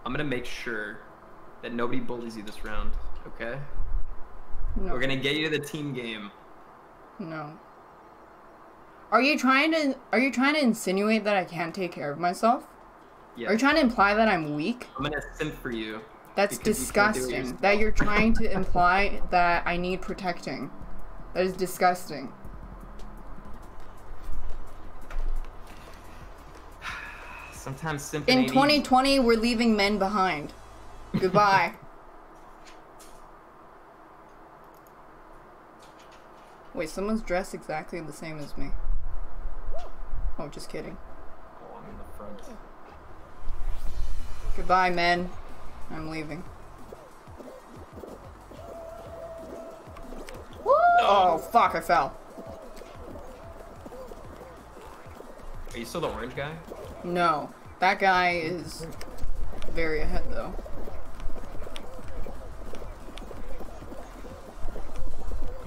I'm gonna make sure that nobody bullies you this round, okay? No. We're gonna get you to the team game. No. Are you trying to are you trying to insinuate that I can't take care of myself? Yeah. Are you trying to imply that I'm weak? I'm gonna simp for you. That's disgusting. You that you're trying to imply that I need protecting. That is disgusting. Sometimes symphony. In twenty twenty, we're leaving men behind. Goodbye. Wait, someone's dressed exactly the same as me. Oh, just kidding. Oh, I'm in the front. Goodbye, men. I'm leaving. Woo! Oh, fuck, I fell. Are you still the orange guy? No. That guy is very ahead, though.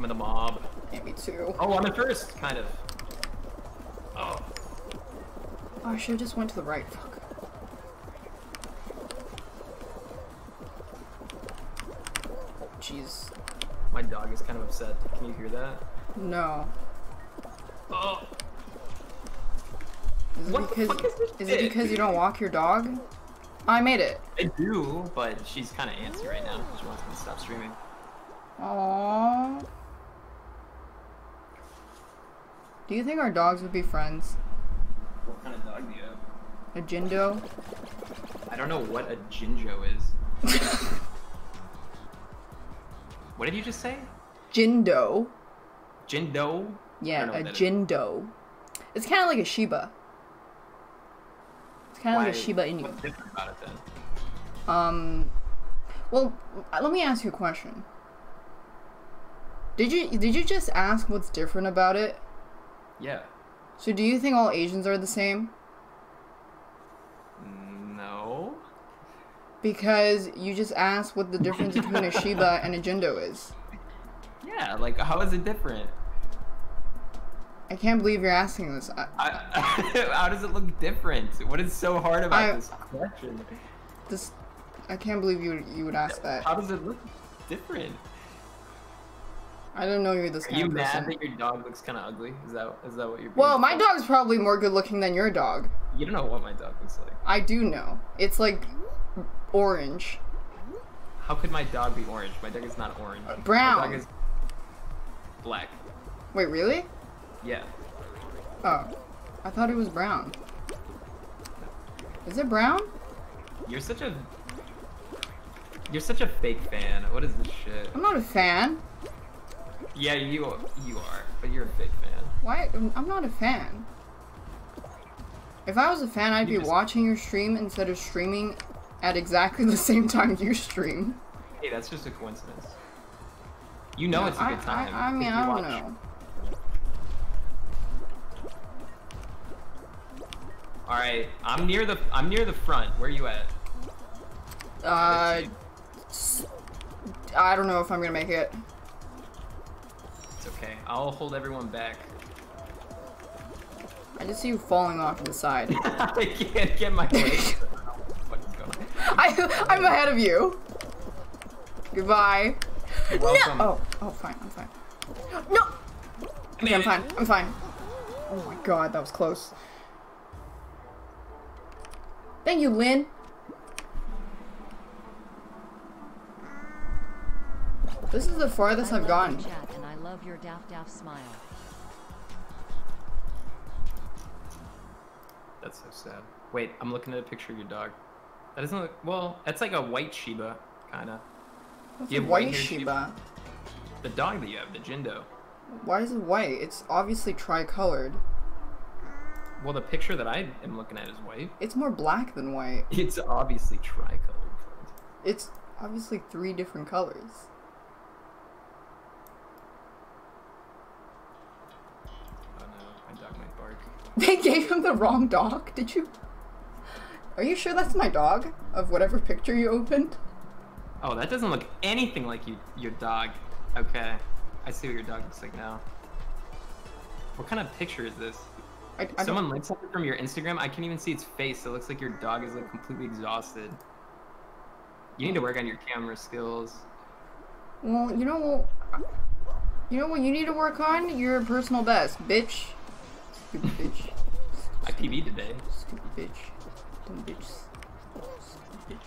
in the mob. Yeah, me too. Oh, I'm in first, kind of. Oh. Oh, I should've just went to the right. Fuck. Jeez. My dog is kind of upset. Can you hear that? No. Oh. Is it what because, the fuck is this Is it because you don't walk your dog? I made it. I do, but she's kind of antsy right now. She wants me to stop streaming. Aww. Do you think our dogs would be friends? What kind of dog do you have? A Jindo? I don't know what a Jindo is. What did you just say? Jindo. Jindo? Yeah, a Jindo. Is. It's kind of like a Shiba. It's kind of like a Shiba Inu. What's different about it then? Um, well, let me ask you a question. Did you did you just ask what's different about it? Yeah. So do you think all Asians are the same? No. Because you just asked what the difference between a Shiba and a Jindo is. Yeah, like how is it different? I can't believe you're asking this. I, I, how does it look different? What is so hard about I, this question? This, I can't believe you you would ask that. How does it look different? I don't know you're this kind of person. Are you mad that your dog looks kind of ugly? Is that is that what you're? Well, my dog's probably more good looking than your dog. You don't know what my dog looks like. I do know. It's like orange. How could my dog be orange? My dog is not orange. Uh, brown. My dog is black. Wait, really? Yeah. Oh, I thought it was brown. Is it brown? You're such a you're such a fake fan. What is this shit? I'm not a fan. Yeah, you are, you are, but you're a big fan. Why? I'm not a fan. If I was a fan, I'd you be just... watching your stream instead of streaming at exactly the same time you stream. Hey, that's just a coincidence. You know no, it's a good time. I, I, I mean, I don't watch. know. All right, I'm near the I'm near the front. Where are you at? Uh, I don't know if I'm gonna make it. Okay, I'll hold everyone back. I just see you falling off to the side. I can't get my weight. I, I'm ahead of you. Goodbye. You're welcome. No. Oh, oh, fine, I'm fine. No. Okay, I'm fine. I'm fine. Oh my god, that was close. Thank you, Lynn. This is the farthest I've gotten. Love your daft daft smile. That's so sad. Wait, I'm looking at a picture of your dog. That doesn't look well. That's like a white Shiba, kind of. You have white Shiba. The dog that you have, the Jindo. Why is it white? It's obviously tricolored. Well, the picture that I am looking at is white. It's more black than white. It's obviously tricolored. It's obviously three different colors. They gave him the wrong dog? Did you? Are you sure that's my dog? Of whatever picture you opened? Oh, that doesn't look anything like you, your dog. Okay. I see what your dog looks like now. What kind of picture is this? I, I Someone linked something from your Instagram? I can't even see its face. It looks like your dog is like completely exhausted. You need to work on your camera skills. Well, you know, you know what you need to work on? Your personal best, bitch. Stupid bitch. I P V'd today. Stupid bitch. Dumb bitch. Stupid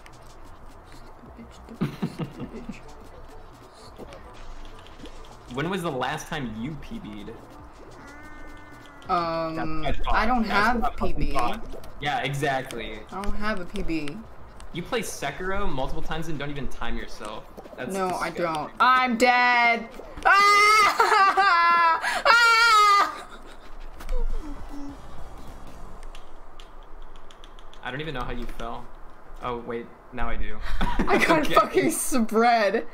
bitch. Stupid bitch. Stupid bitch. When was the last time you P V'd? Um, I, I don't have a P B. Yeah, exactly. I don't have a P B. You play Sekiro multiple times and don't even time yourself. That's no, disgusting. I don't. I'm dead! Ah! Ah! I don't even know how you fell. Oh wait, now I do. I got okay. fucking spread.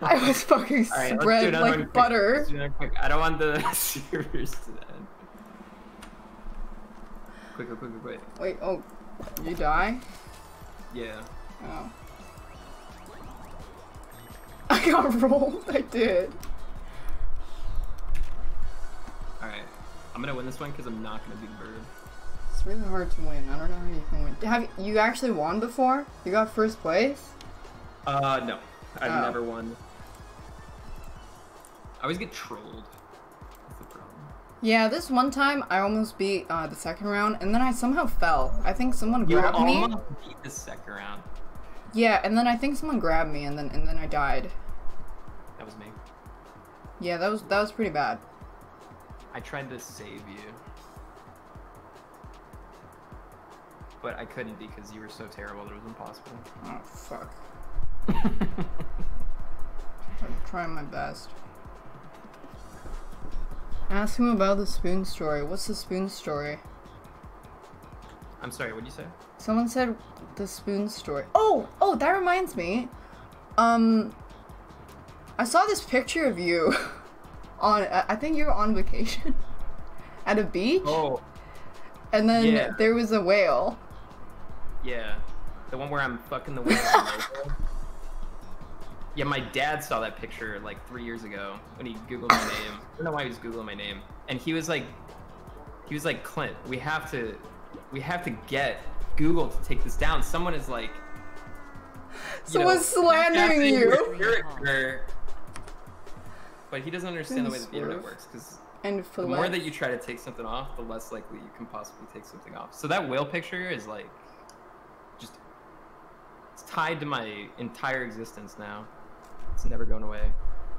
I was fucking right, spread like quick. butter. Do I don't want the servers to end. Quick, quick, quick, quick. Wait, oh, you die? Yeah. Oh. I got rolled. I did. I'm gonna win this one because I'm not gonna be the bird. It's really hard to win. I don't know how you can win. Have you actually won before? You got first place? Uh, no. I've oh. never won. I always get trolled. That's the problem. Yeah, this one time I almost beat uh, the second round, and then I somehow fell. I think someone you grabbed me. You almost beat the second round. Yeah, and then I think someone grabbed me, and then and then I died. That was me. Yeah, that was that was pretty bad. I tried to save you. But I couldn't because you were so terrible that it was impossible. Oh, fuck. I'm trying my best. Ask him about the spoon story. What's the spoon story? I'm sorry, what'd you say? Someone said the spoon story. Oh! Oh, that reminds me. Um... I saw this picture of you on, I think you were on vacation at a beach. Oh. And then yeah. there was a whale. Yeah. The one where I'm fucking the whale. Yeah, my dad saw that picture like three years ago when he Googled my name. I don't know why he was Googling my name. And he was like, he was like, Clint, we have to, we have to get Google to take this down. Someone is like, someone's know, slandering you. Character. But he doesn't understand the way the internet works, because the more that you try to take something off, the less likely you can possibly take something off. So that whale picture is like, just, it's tied to my entire existence now. It's never going away.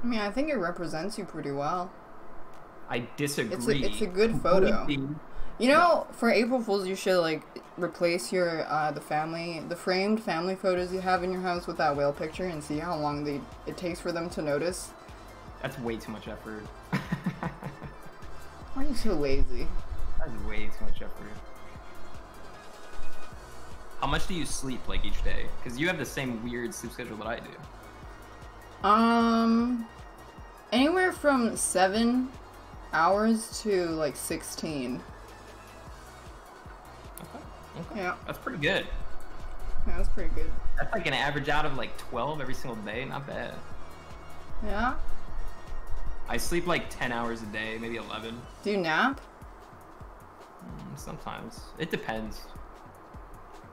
I mean, I think it represents you pretty well. I disagree. It's a, it's a good photo. You know, for April Fools, you should like replace your uh, the family, the framed family photos you have in your house with that whale picture, and see how long they, it takes for them to notice. That's way too much effort. Why are you so lazy? That's way too much effort. How much do you sleep like each day? Because you have the same weird sleep schedule that I do. Um, anywhere from seven hours to like sixteen. Okay. Okay. Yeah. That's pretty good. Yeah, that's pretty good. That's like an average out of like twelve every single day. Not bad. Yeah. I sleep like ten hours a day, maybe eleven. Do you nap? Mm, sometimes. It depends.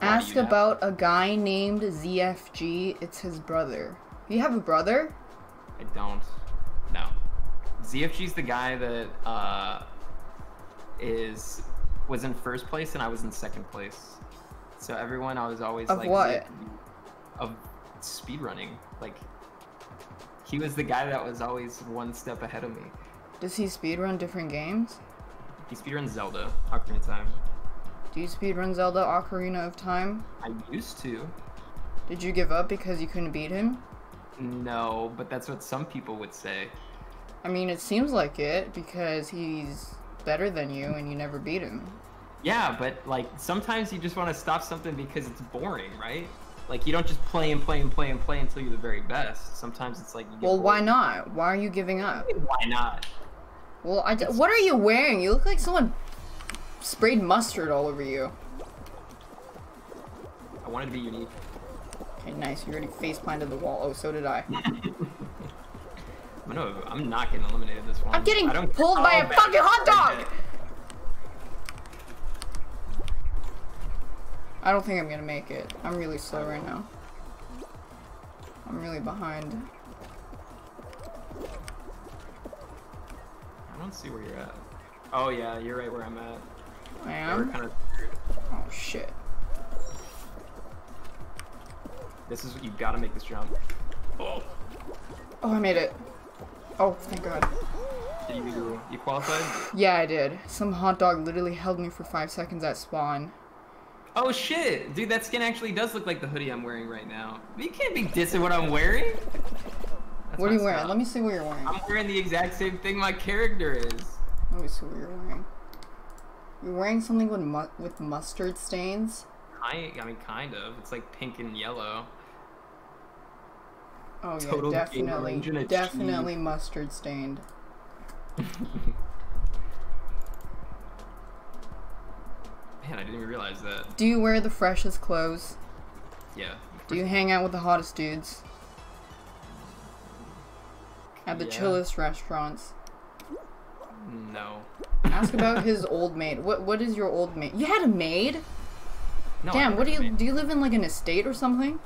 Ask about a guy named Z F G. It's his brother. You have a brother? I don't. No. Z F G's the guy that uh, is... was in first place and I was in second place. So everyone, I was always of like... Of what? Of speedrunning. Like, he was the guy that was always one step ahead of me. Does he speedrun different games? He speedruns Zelda, Ocarina of Time. Do you speedrun Zelda, Ocarina of Time? I used to. Did you give up because you couldn't beat him? No, but that's what some people would say. I mean, it seems like it, because he's better than you and you never beat him. Yeah, but like, sometimes you just want to stop something because it's boring, right? Like, you don't just play and play and play and play until you're the very best. Sometimes it's like... You get well, bored. Why not? Why are you giving up? Why not? Well, I d what are you wearing? You look like someone sprayed mustard all over you. I wanted to be unique. Okay, nice. You already face-planted the wall. Oh, so did I. I'm, gonna, I'm not getting eliminated this one. I'm getting I don't, pulled oh, by a man. fucking hot dog! I don't think I'm gonna make it. I'm really slow right now. I'm really behind. I don't see where you're at. Oh yeah, you're right where I'm at. I am? Yeah, kind of... Oh shit. This is, you gotta make this jump. Oh, oh I made it. Oh, thank god. Did you, you qualified? Yeah, I did. Some hot dog literally held me for five seconds at spawn. Oh shit! Dude, that skin actually does look like the hoodie I'm wearing right now. You can't be dissing what I'm wearing! That's what are you wearing? Let me see what you're wearing. I'm wearing the exact same thing my character is. Let me see what you're wearing. You're wearing something with mu with mustard stains? I, I mean, kind of. It's like pink and yellow. Oh yeah, Total definitely, definitely mustard stained. Man, I didn't even realize that. Do you wear the freshest clothes? Yeah. Do you hang out with the hottest dudes? At the yeah. chillest restaurants? No. Ask about his old maid. What What is your old maid? You had a maid? No, damn, what do you do you live in like an estate or something?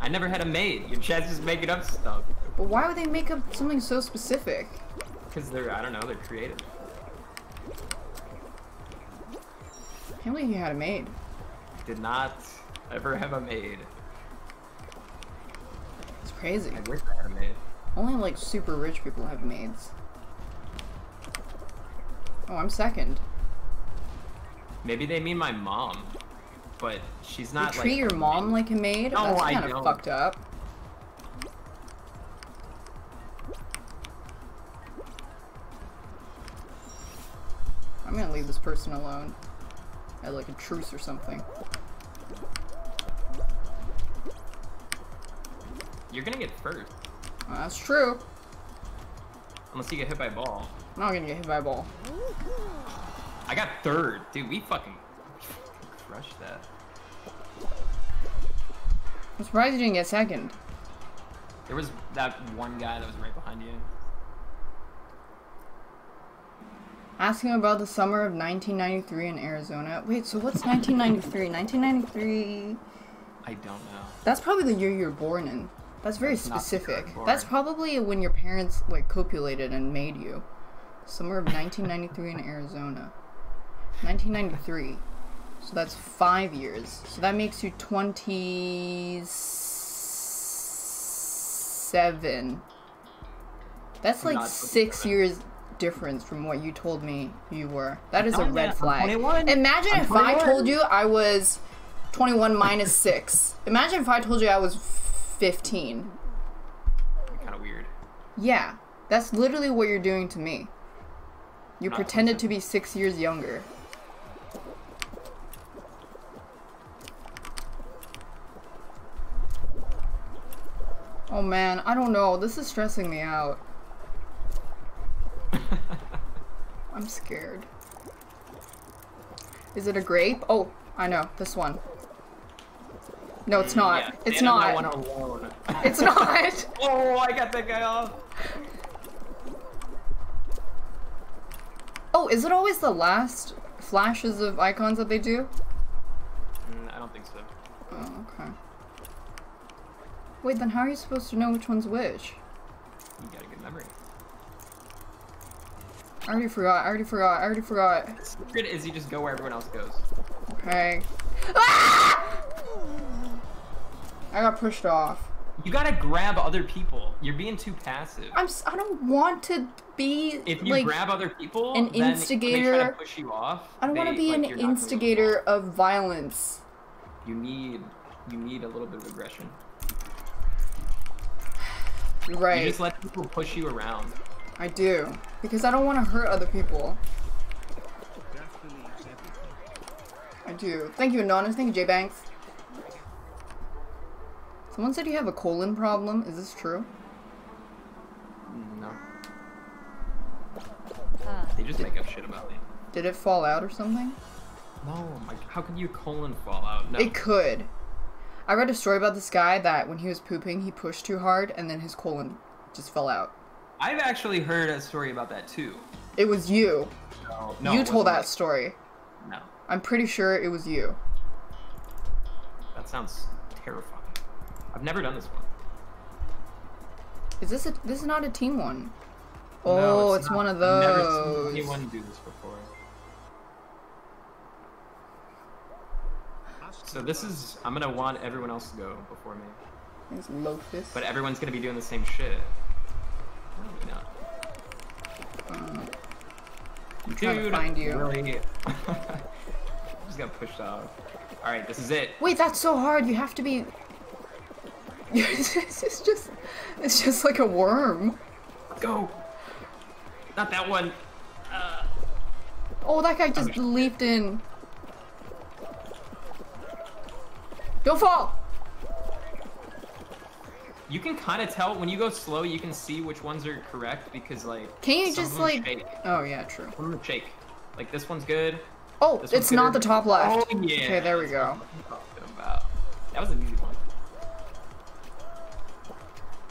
I never had a maid. Your chat's just making up stuff. But why would they make up something so specific? Because they're, I don't know, they're creative. I can't believe you had a maid. Did not ever have a maid. It's crazy. I wish I had a maid. Only like super rich people have maids. Oh, I'm second. Maybe they mean my mom. But she's not you treat like- treat your mom like a maid? No, that's kind of fucked up. I'm gonna leave this person alone. I had like a truce or something. You're gonna get first. Well, that's true. Unless you get hit by a ball. I'm not gonna get hit by a ball. I got third. Dude, we fucking crushed that. I'm surprised you didn't get second. There was that one guy that was right behind you. Ask him about the summer of nineteen ninety-three in Arizona. Wait, so what's nineteen ninety-three? nineteen ninety-three... I don't know. That's probably the year you were born in. That's very That's specific. That's probably when your parents, like, copulated and made you. Summer of nineteen ninety-three in Arizona. nineteen ninety-three. So that's five years. So that makes you twenty-seven. That's like six years difference from what you told me you were. That is a red flag. Imagine if I told you I was twenty-one minus six. Imagine if I told you I was fifteen. Kind of weird. Yeah. That's literally what you're doing to me. You pretended to be six years younger. Oh man, I don't know. This is stressing me out. I'm scared. Is it a grape? Oh, I know. This one. No, it's not. Yeah, it's not. One alone. It's not. Oh, I got that guy off. Oh, is it always the last flashes of icons that they do? Mm, I don't think so. Oh, okay. Wait, then how are you supposed to know which one's which? You got a good memory. I already forgot, I already forgot, I already forgot. The secret is you just go where everyone else goes. Okay. Ah! I got pushed off. You gotta grab other people. You're being too passive. I'm s I don't want to be If you like, grab other people, an then instigator, when they try to push you off. I don't they, want to be like, an instigator of violence. You need, you need a little bit of aggression. Right. You just let people push you around. I do. Because I don't want to hurt other people. I do. Thank you, Anonis. Thank you, J Banks. Someone said you have a colon problem. Is this true? No. Uh, they just did, make up shit about me. Did it fall out or something? No. Like, how could your colon fall out? No. It could. I read a story about this guy that when he was pooping, he pushed too hard and then his colon just fell out. I've actually heard a story about that too. It was you. No, no, you told that like... story. No. I'm pretty sure it was you. That sounds terrifying. I've never done this one. Is this a, this is not a team one? Oh, no, it's, it's one of those. I've never seen anyone do this before. So this is, I'm gonna want everyone else to go before me. It's Lotus. But everyone's gonna be doing the same shit. Probably not. Um, I'm trying Dude, to find you. Really? Just got pushed off. All right, this is it. Wait, that's so hard. You have to be. it's just, it's just like a worm. Go. Not that one. Uh... Oh, that guy just I'm... leaped in. Don't fall! You can kind of tell, when you go slow, you can see which ones are correct because like... Can you just like... Shake. Oh yeah, true. Shake. Like this one's good. Oh, this it's not good. The top left. Oh yeah. Okay, there we go. That was an easy one.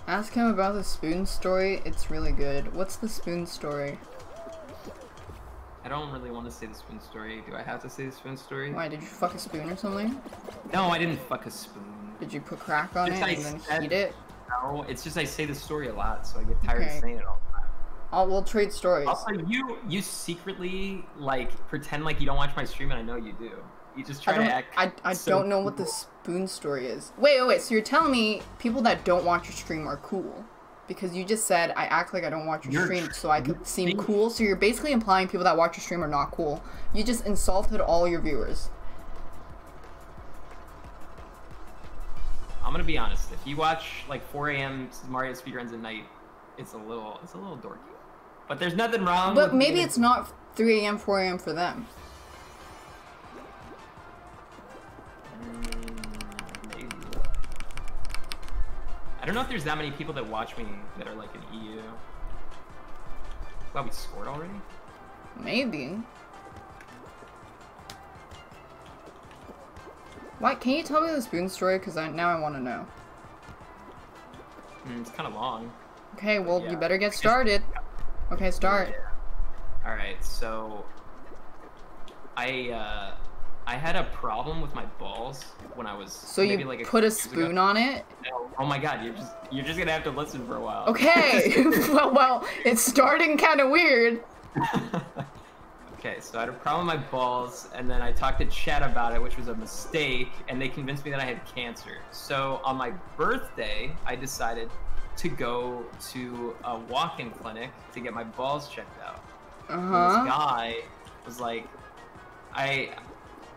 Ask him about the spoon story. It's really good. What's the spoon story? I don't really want to say the spoon story. Do I have to say the spoon story? Why, did you fuck a spoon or something? No, I didn't fuck a spoon. Did you put crack on just it I and said, then heat it? No, it's just I say the story a lot, so I get tired okay. of saying it all the time. I'll, we'll trade stories. Also, you you secretly, like, pretend like you don't watch my stream, and I know you do. You just try to act I, I so don't know cool. what the spoon story is. Wait, wait, wait, so you're telling me people that don't watch your stream are cool? Because you just said, I act like I don't watch your you're stream so I could seem cool. So you're basically implying people that watch your stream are not cool. You just insulted all your viewers. I'm gonna be honest. If you watch like four A M Mario speedruns at night, it's a little, it's a little dorky. But there's nothing wrong But with maybe it. It's not three A M, four A M for them. I don't know if there's that many people that watch me that are like an E U. Wow, we scored already? Maybe. Why? Can you tell me the spoon story? Because I, now I want to know. Mm, it's kind of long. Okay, well, yeah. you better get started. Okay, start. Yeah. Alright, so... I, uh... I had a problem with my balls when I was so maybe you like a put a spoon ago. on it. Oh my god, you're just you're just gonna have to listen for a while. Okay, well, well, it's starting kind of weird. Okay, so I had a problem with my balls, and then I talked to Chad about it, which was a mistake, and they convinced me that I had cancer. So on my birthday, I decided to go to a walk-in clinic to get my balls checked out. Uh huh. And this guy was like, I.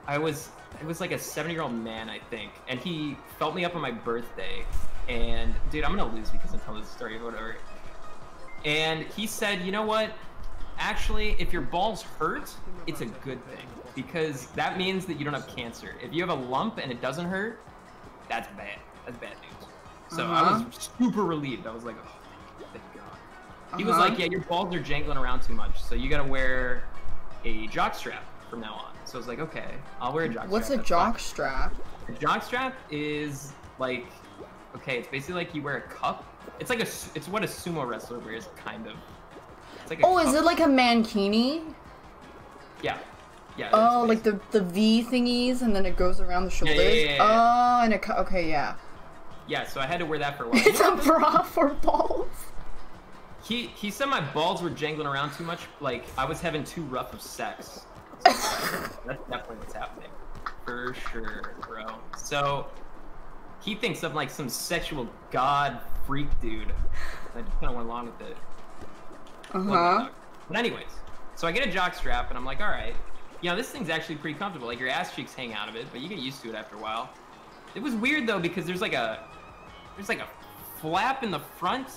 I was, it was like a seventy year old man, I think, and he felt me up on my birthday, and dude, I'm gonna lose because I'm telling this story, whatever. And he said, you know what, actually, if your balls hurt, it's a good thing, because that means that you don't have cancer. If you have a lump and it doesn't hurt, that's bad, that's bad news. So uh-huh. I was super relieved. I was like, oh, thank God. Uh-huh. He was like, yeah, your balls are jangling around too much, so you gotta wear a jockstrap from now on. So I was like, okay, I'll wear a jockstrap. What's a jockstrap? A jockstrap is like, okay, it's basically like you wear a cup. It's like a, it's what a sumo wrestler wears, kind of. It's like a oh, cup. Is it like a mankini? Yeah, yeah. Oh, like the the V thingies, and then it goes around the shoulders. Yeah, yeah, yeah, yeah, yeah. Oh, and a cup. Okay, yeah. Yeah, so I had to wear that for a while. It's a bra for balls. He he said my balls were jangling around too much. Like I was having too rough of sex. That's definitely what's happening, for sure, bro. So he thinks I'm like some sexual god freak dude. I just kind of went along with it. Uh huh. But anyways, so I get a jockstrap and I'm like, all right, you know, this thing's actually pretty comfortable. Like your ass cheeks hang out of it, but you get used to it after a while. It was weird though because there's like a there's like a flap in the front.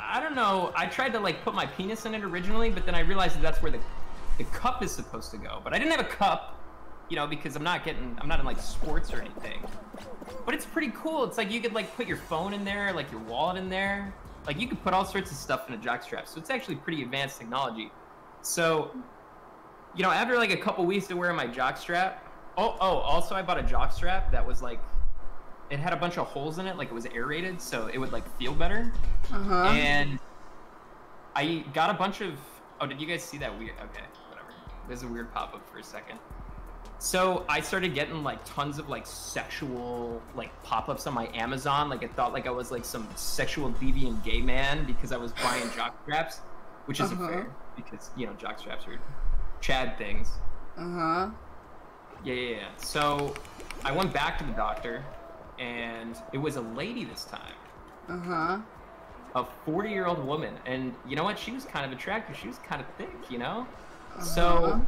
I don't know. I tried to like put my penis in it originally, but then I realized that that's where the The cup is supposed to go, but I didn't have a cup, you know, because I'm not getting, I'm not in like sports or anything. But it's pretty cool. It's like you could like put your phone in there, like your wallet in there. Like you could put all sorts of stuff in a jockstrap. So it's actually pretty advanced technology. So, you know, after like a couple weeks of wearing my jockstrap, oh, oh, also I bought a jockstrap that was like, it had a bunch of holes in it, like it was aerated, so it would like feel better. Uh-huh. And I got a bunch of, oh, did you guys see that weird, okay. There's a weird pop-up for a second. So I started getting like tons of like sexual like pop-ups on my Amazon. Like I thought like I was like some sexual deviant gay man because I was buying jockstraps, which isn't uh-huh. fair because you know jockstraps are Chad things. Uh huh. Yeah, yeah, yeah. So I went back to the doctor, and it was a lady this time. Uh huh. A forty year old woman, and you know what? She was kind of attractive. She was kind of thick, you know. So,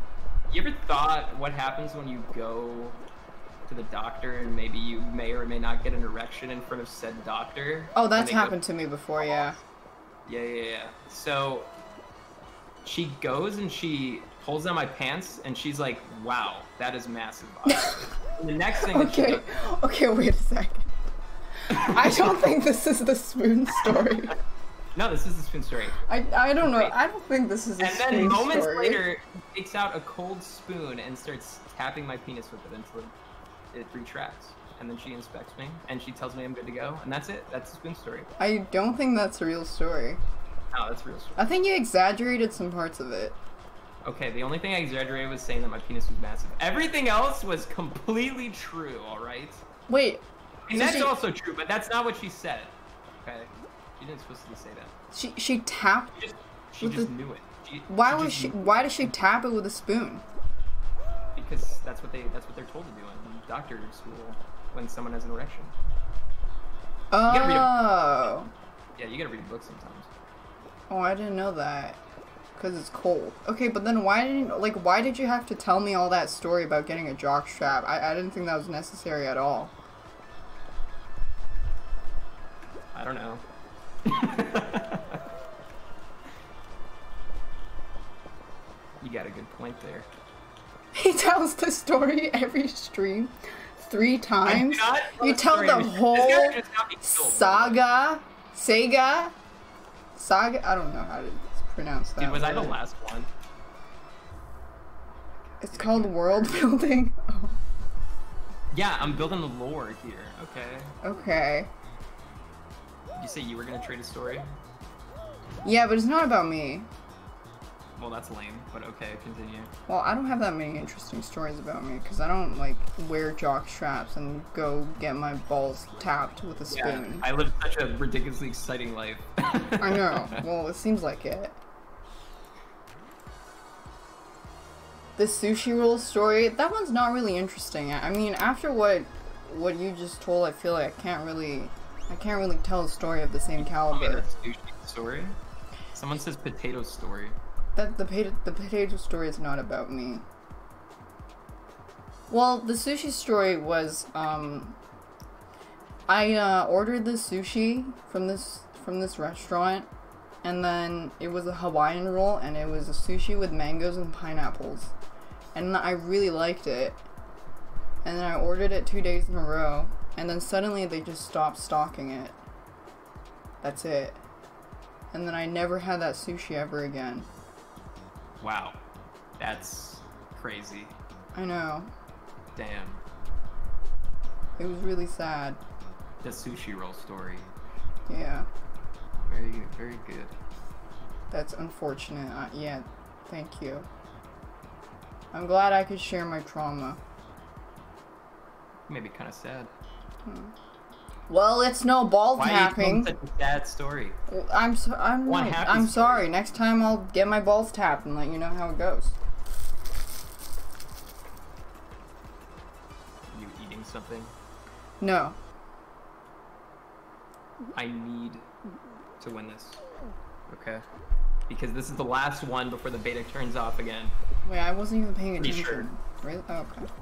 you ever thought what happens when you go to the doctor and maybe you may or may not get an erection in front of said doctor? Oh, that's happened to me before, yeah. Yeah, yeah, yeah. So, she goes and she pulls down my pants and she's like, wow, that is massive. The next thing that she does... Okay, wait a second. I don't think this is the spoon story. No, this is the spoon story. I I don't know. I don't think this is the spoon story. And then moments later, he takes out a cold spoon and starts tapping my penis with it until it, it retracts. And then she inspects me, and she tells me I'm good to go, and that's it. That's the spoon story. I don't think that's a real story. No, that's real story. I think you exaggerated some parts of it. Okay, the only thing I exaggerated was saying that my penis was massive. Everything else was completely true, all right? Wait. And so that's she... also true, but that's not what she said. Okay? She didn't supposedly say that. She she tapped? She just, she just the... knew it. She, why she was she? Why does she tap it with a spoon? Because that's what they that's what they're told to do in doctor school when someone has an erection. Oh. You gotta read a, yeah, you gotta read a book sometimes. Oh, I didn't know that. Cause it's cold. Okay, but then why didn't like why did you have to tell me all that story about getting a jock strap? I, I didn't think that was necessary at all. I don't know. You got a good point there. He tells the story every stream three times. You tell the, the whole saga, Sega, saga. I don't know how to pronounce that. Dude, was I the last one? It's called world building. Oh. Yeah, I'm building the lore here. Okay. Okay. You say you were gonna trade a story? Yeah, but it's not about me. Well, that's lame, but okay, continue. Well, I don't have that many interesting stories about me, because I don't, like, wear jock straps and go get my balls tapped with a spoon. Yeah, I live such a ridiculously exciting life. I know. Well, it seems like it. The sushi roll story, that one's not really interesting. I mean, after what what you just told, I feel like I can't really... I can't really tell a story of the same caliber. I mean, sushi story? Someone says potato story. That the potato, the potato story is not about me. Well, the sushi story was um. I uh, ordered the sushi from this from this restaurant, and then it was a Hawaiian roll, and it was a sushi with mangoes and pineapples, and I really liked it. And then I ordered it two days in a row. And then suddenly they just stopped stocking it. That's it. And then I never had that sushi ever again. Wow. That's crazy. I know. Damn. It was really sad. The sushi roll story. Yeah. Very, very good. That's unfortunate. Uh, yeah, thank you. I'm glad I could share my trauma. Maybe kind of sad. Hmm. Well, it's no ball Why tapping. Why such a sad story? I'm so, I'm One not, I'm story. sorry. Next time I'll get my balls tapped and let you know how it goes. You eating something? No. I need to win this. Okay. Because this is the last one before the beta turns off again. Wait, I wasn't even paying attention. Pretty sure. Really? Oh, okay.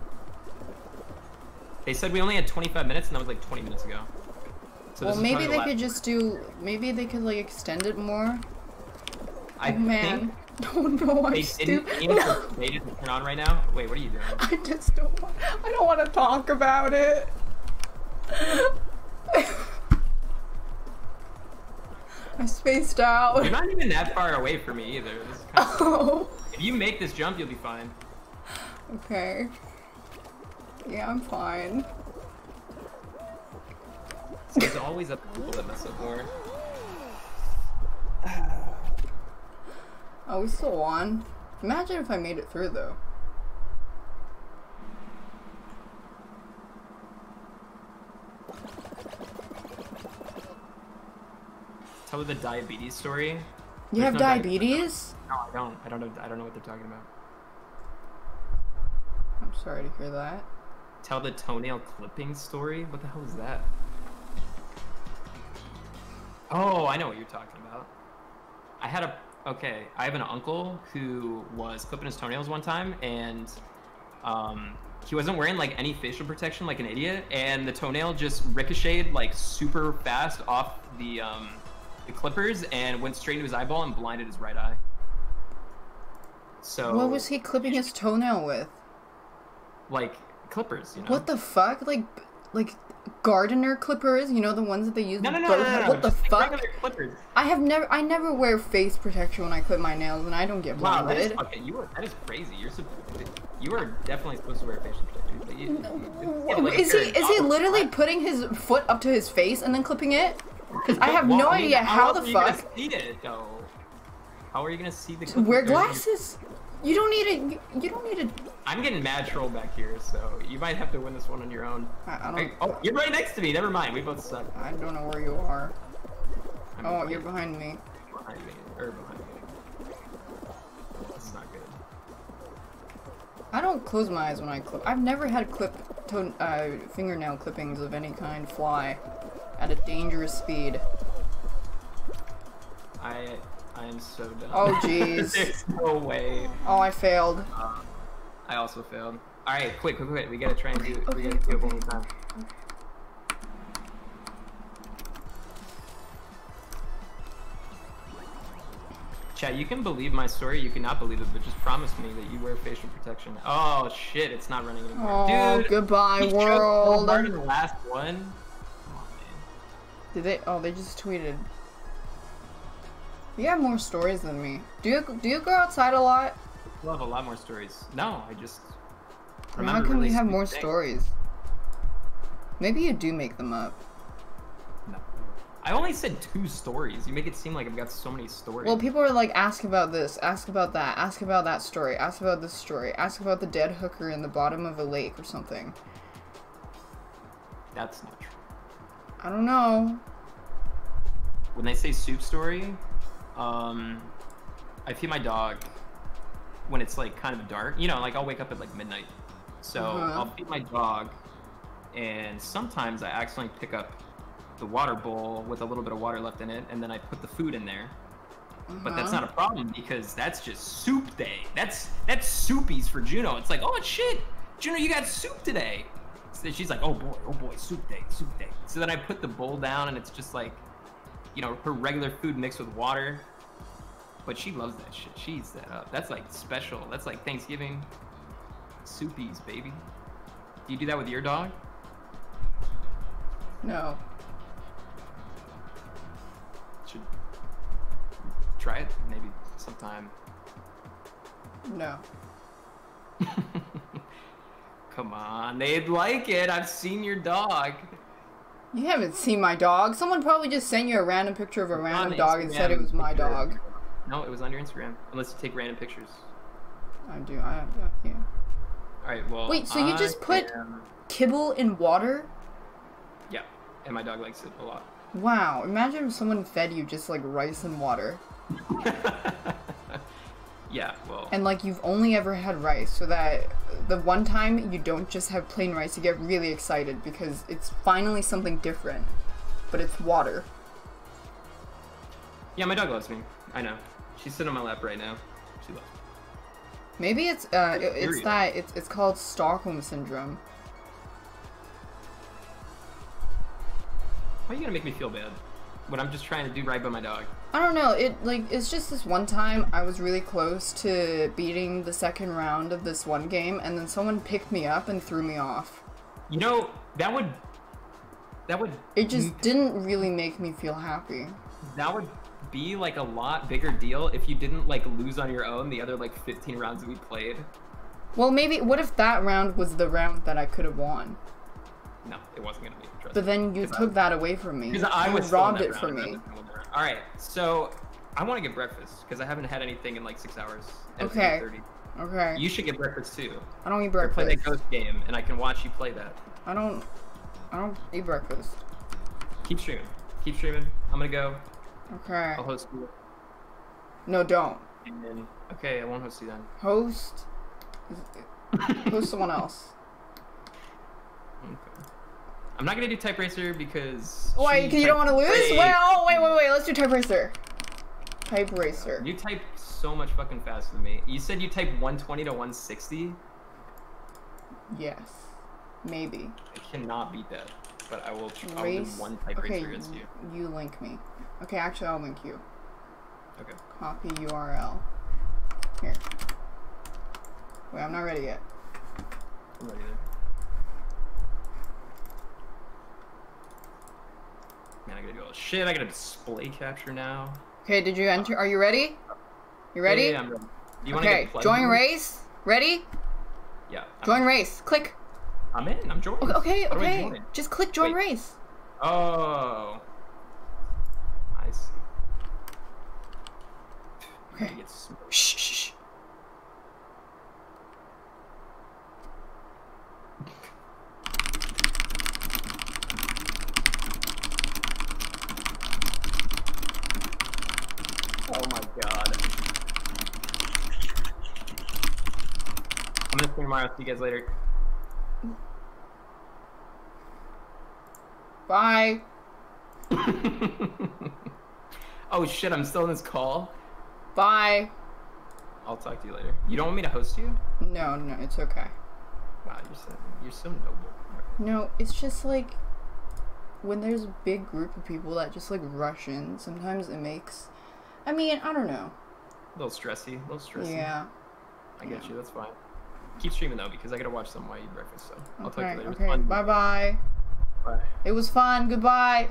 They said we only had twenty-five minutes, and that was like twenty minutes ago. So well, maybe they could just do. Maybe they could like extend it more. I oh, man, don't know. I'm stupid. They didn't turn on right now. Wait, what are you doing? I just don't. Want, I don't want to talk about it. I spaced out. You're not even that far away from me either. This is kind of oh. If you make this jump, you'll be fine. Okay. Yeah, I'm fine. So there's always other people that mess up more. Are we still on? Imagine if I made it through, though. Tell me the diabetes story. You there's have no diabetes? Di no, I don't. I don't know. I don't know what they're talking about. I'm sorry to hear that. Tell the toenail clipping story? What the hell is that? Oh, I know what you're talking about. I had a... Okay, I have an uncle who was clipping his toenails one time, and um, he wasn't wearing, like, any facial protection like an idiot, and the toenail just ricocheted, like, super fast off the, um, the clippers and went straight into his eyeball and blinded his right eye. So... What was he clipping his toenail with? Like... clippers, you know. What the fuck? Like, like gardener clippers? You know the ones that they use. No, no, no, no, no, no. What the fuck? Like clippers. I have never, I never wear face protection when I clip my nails, and I don't get blinded. Wow, that is, okay, you are, that is crazy. You're, you are definitely supposed to wear facial protection. But you, you, you, you, you, you, you, you, is he, is he literally putting his foot up to his face and then clipping it? Because I have well, no I mean, idea how, how the fuck. Gonna see it, though? How are you gonna see the? To wear glasses. You don't need a. You don't need a. I'm getting mad troll back here, so you might have to win this one on your own. I, I don't. I, oh, you're right next to me. Never mind. We both suck. I don't know where you are. I'm oh, behind you're behind me. Behind me, or behind me. That's not good. I don't close my eyes when I clip. I've never had clip, to uh, fingernail clippings of any kind fly at a dangerous speed. I. I am so done. Oh jeez. There's no way. Oh, I failed. Uh, I also failed. All right, quick, quick, quick. We gotta try and do it. Okay, we gotta okay, do it one more time. Okay. Chat, you can believe my story. You cannot believe it, but just promise me that you wear facial protection. Oh shit, it's not running anymore. Oh, dude, goodbye world. Part of the last one. Come on, man. Did they? Oh, they just tweeted. You have more stories than me. Do you do you go outside a lot? I have a lot more stories. No, I just. How come you have more things. stories? Maybe you do make them up. No, I only said two stories. You make it seem like I've got so many stories. Well, people are like, ask about this, ask about that, ask about that story, ask about this story, ask about the dead hooker in the bottom of a lake or something. That's not true. I don't know. When they say soup story. Um, I feed my dog when it's like kind of dark, you know, like I'll wake up at like midnight. So uh-huh. I'll feed my dog and sometimes I accidentally pick up the water bowl with a little bit of water left in it and then I put the food in there. Uh-huh. But that's not a problem because that's just soup day. That's, that's soupies for Juno. It's like, oh shit, Juno, you got soup today. So she's like, oh boy, oh boy, soup day, soup day. So then I put the bowl down and it's just like, you know, her regular food mixed with water. But she loves that shit. She eats that up. That's like special. That's like Thanksgiving. Soupies, baby. Do you do that with your dog? No. Should try it maybe sometime. No. Come on, they'd like it. I've seen your dog. You haven't seen my dog. Someone probably just sent you a random picture of a random dog and said it was my dog. No, it was on your Instagram. Unless you take random pictures. I do. I have that. Yeah. All right. Well. Wait. So you I just put am... kibble in water? Yeah. And my dog likes it a lot. Wow. Imagine if someone fed you just like rice and water. Yeah. Well. And like you've only ever had rice, so that the one time you don't just have plain rice, you get really excited because it's finally something different. But it's water. Yeah, my dog loves me. I know. She's sitting on my lap right now. She loves me. Maybe it's uh, it, it's that it's it's called Stockholm syndrome. Why are you gonna make me feel bad when I'm just trying to do right by my dog? I don't know. It like it's just this one time I was really close to beating the second round of this one game, and then someone picked me up and threw me off. You know that would that would. It just didn't really make me feel happy. That would. Be like a lot bigger deal if you didn't like lose on your own the other like fifteen rounds we played. Well, maybe what if that round was the round that I could have won? No, it wasn't gonna be. But then you took I, that away from me. Because I was robbed it from me. All right, so I want to get breakfast because I haven't had anything in like six hours. Okay. Okay. You should get breakfast too. I don't eat breakfast. I play that ghost game and I can watch you play that. I don't. I don't eat breakfast. Keep streaming. Keep streaming. I'm gonna go. Okay. I'll host you. No, don't. And then, okay, I won't host you then. Host? Host someone else. Okay. I'm not gonna do Type Racer because. Why? Because you don't want to lose? Wait, well, wait, wait, wait. Let's do Type Racer. Type Racer. You type so much fucking faster than me. You said you type one twenty to one sixty? Yes. Maybe. I cannot beat that. But I will try to do one Type okay, Racer against you. You link me. Okay, actually, I'll link you. Okay. Copy U R L. Here. Wait, I'm not ready yet. I'm ready there. Man, I gotta do all this shit. I gotta display capture now. Okay, did you enter? Are you ready? You ready? Yeah, yeah, I'm ready. Do you wanna okay, get join race. Ready? Yeah. I'm join ready. race. Click. I'm in. I'm joined. Okay, okay. okay. Just click join Wait. race. Oh. I'm gonna stream Mario. See you guys later. Bye. Oh shit, I'm still in this call. Bye. I'll talk to you later. You don't want me to host you? No, no, it's okay. Wow, you're so, you're so noble. No, it's just like when there's a big group of people that just like rush in, sometimes it makes, I mean, I don't know. A little stressy, a little stressy. Yeah. I get yeah. you, that's fine. Keep streaming though, because I gotta watch some while you eat breakfast, so I'll okay, talk to you later. Okay, bye-bye. Bye. It was fun, goodbye.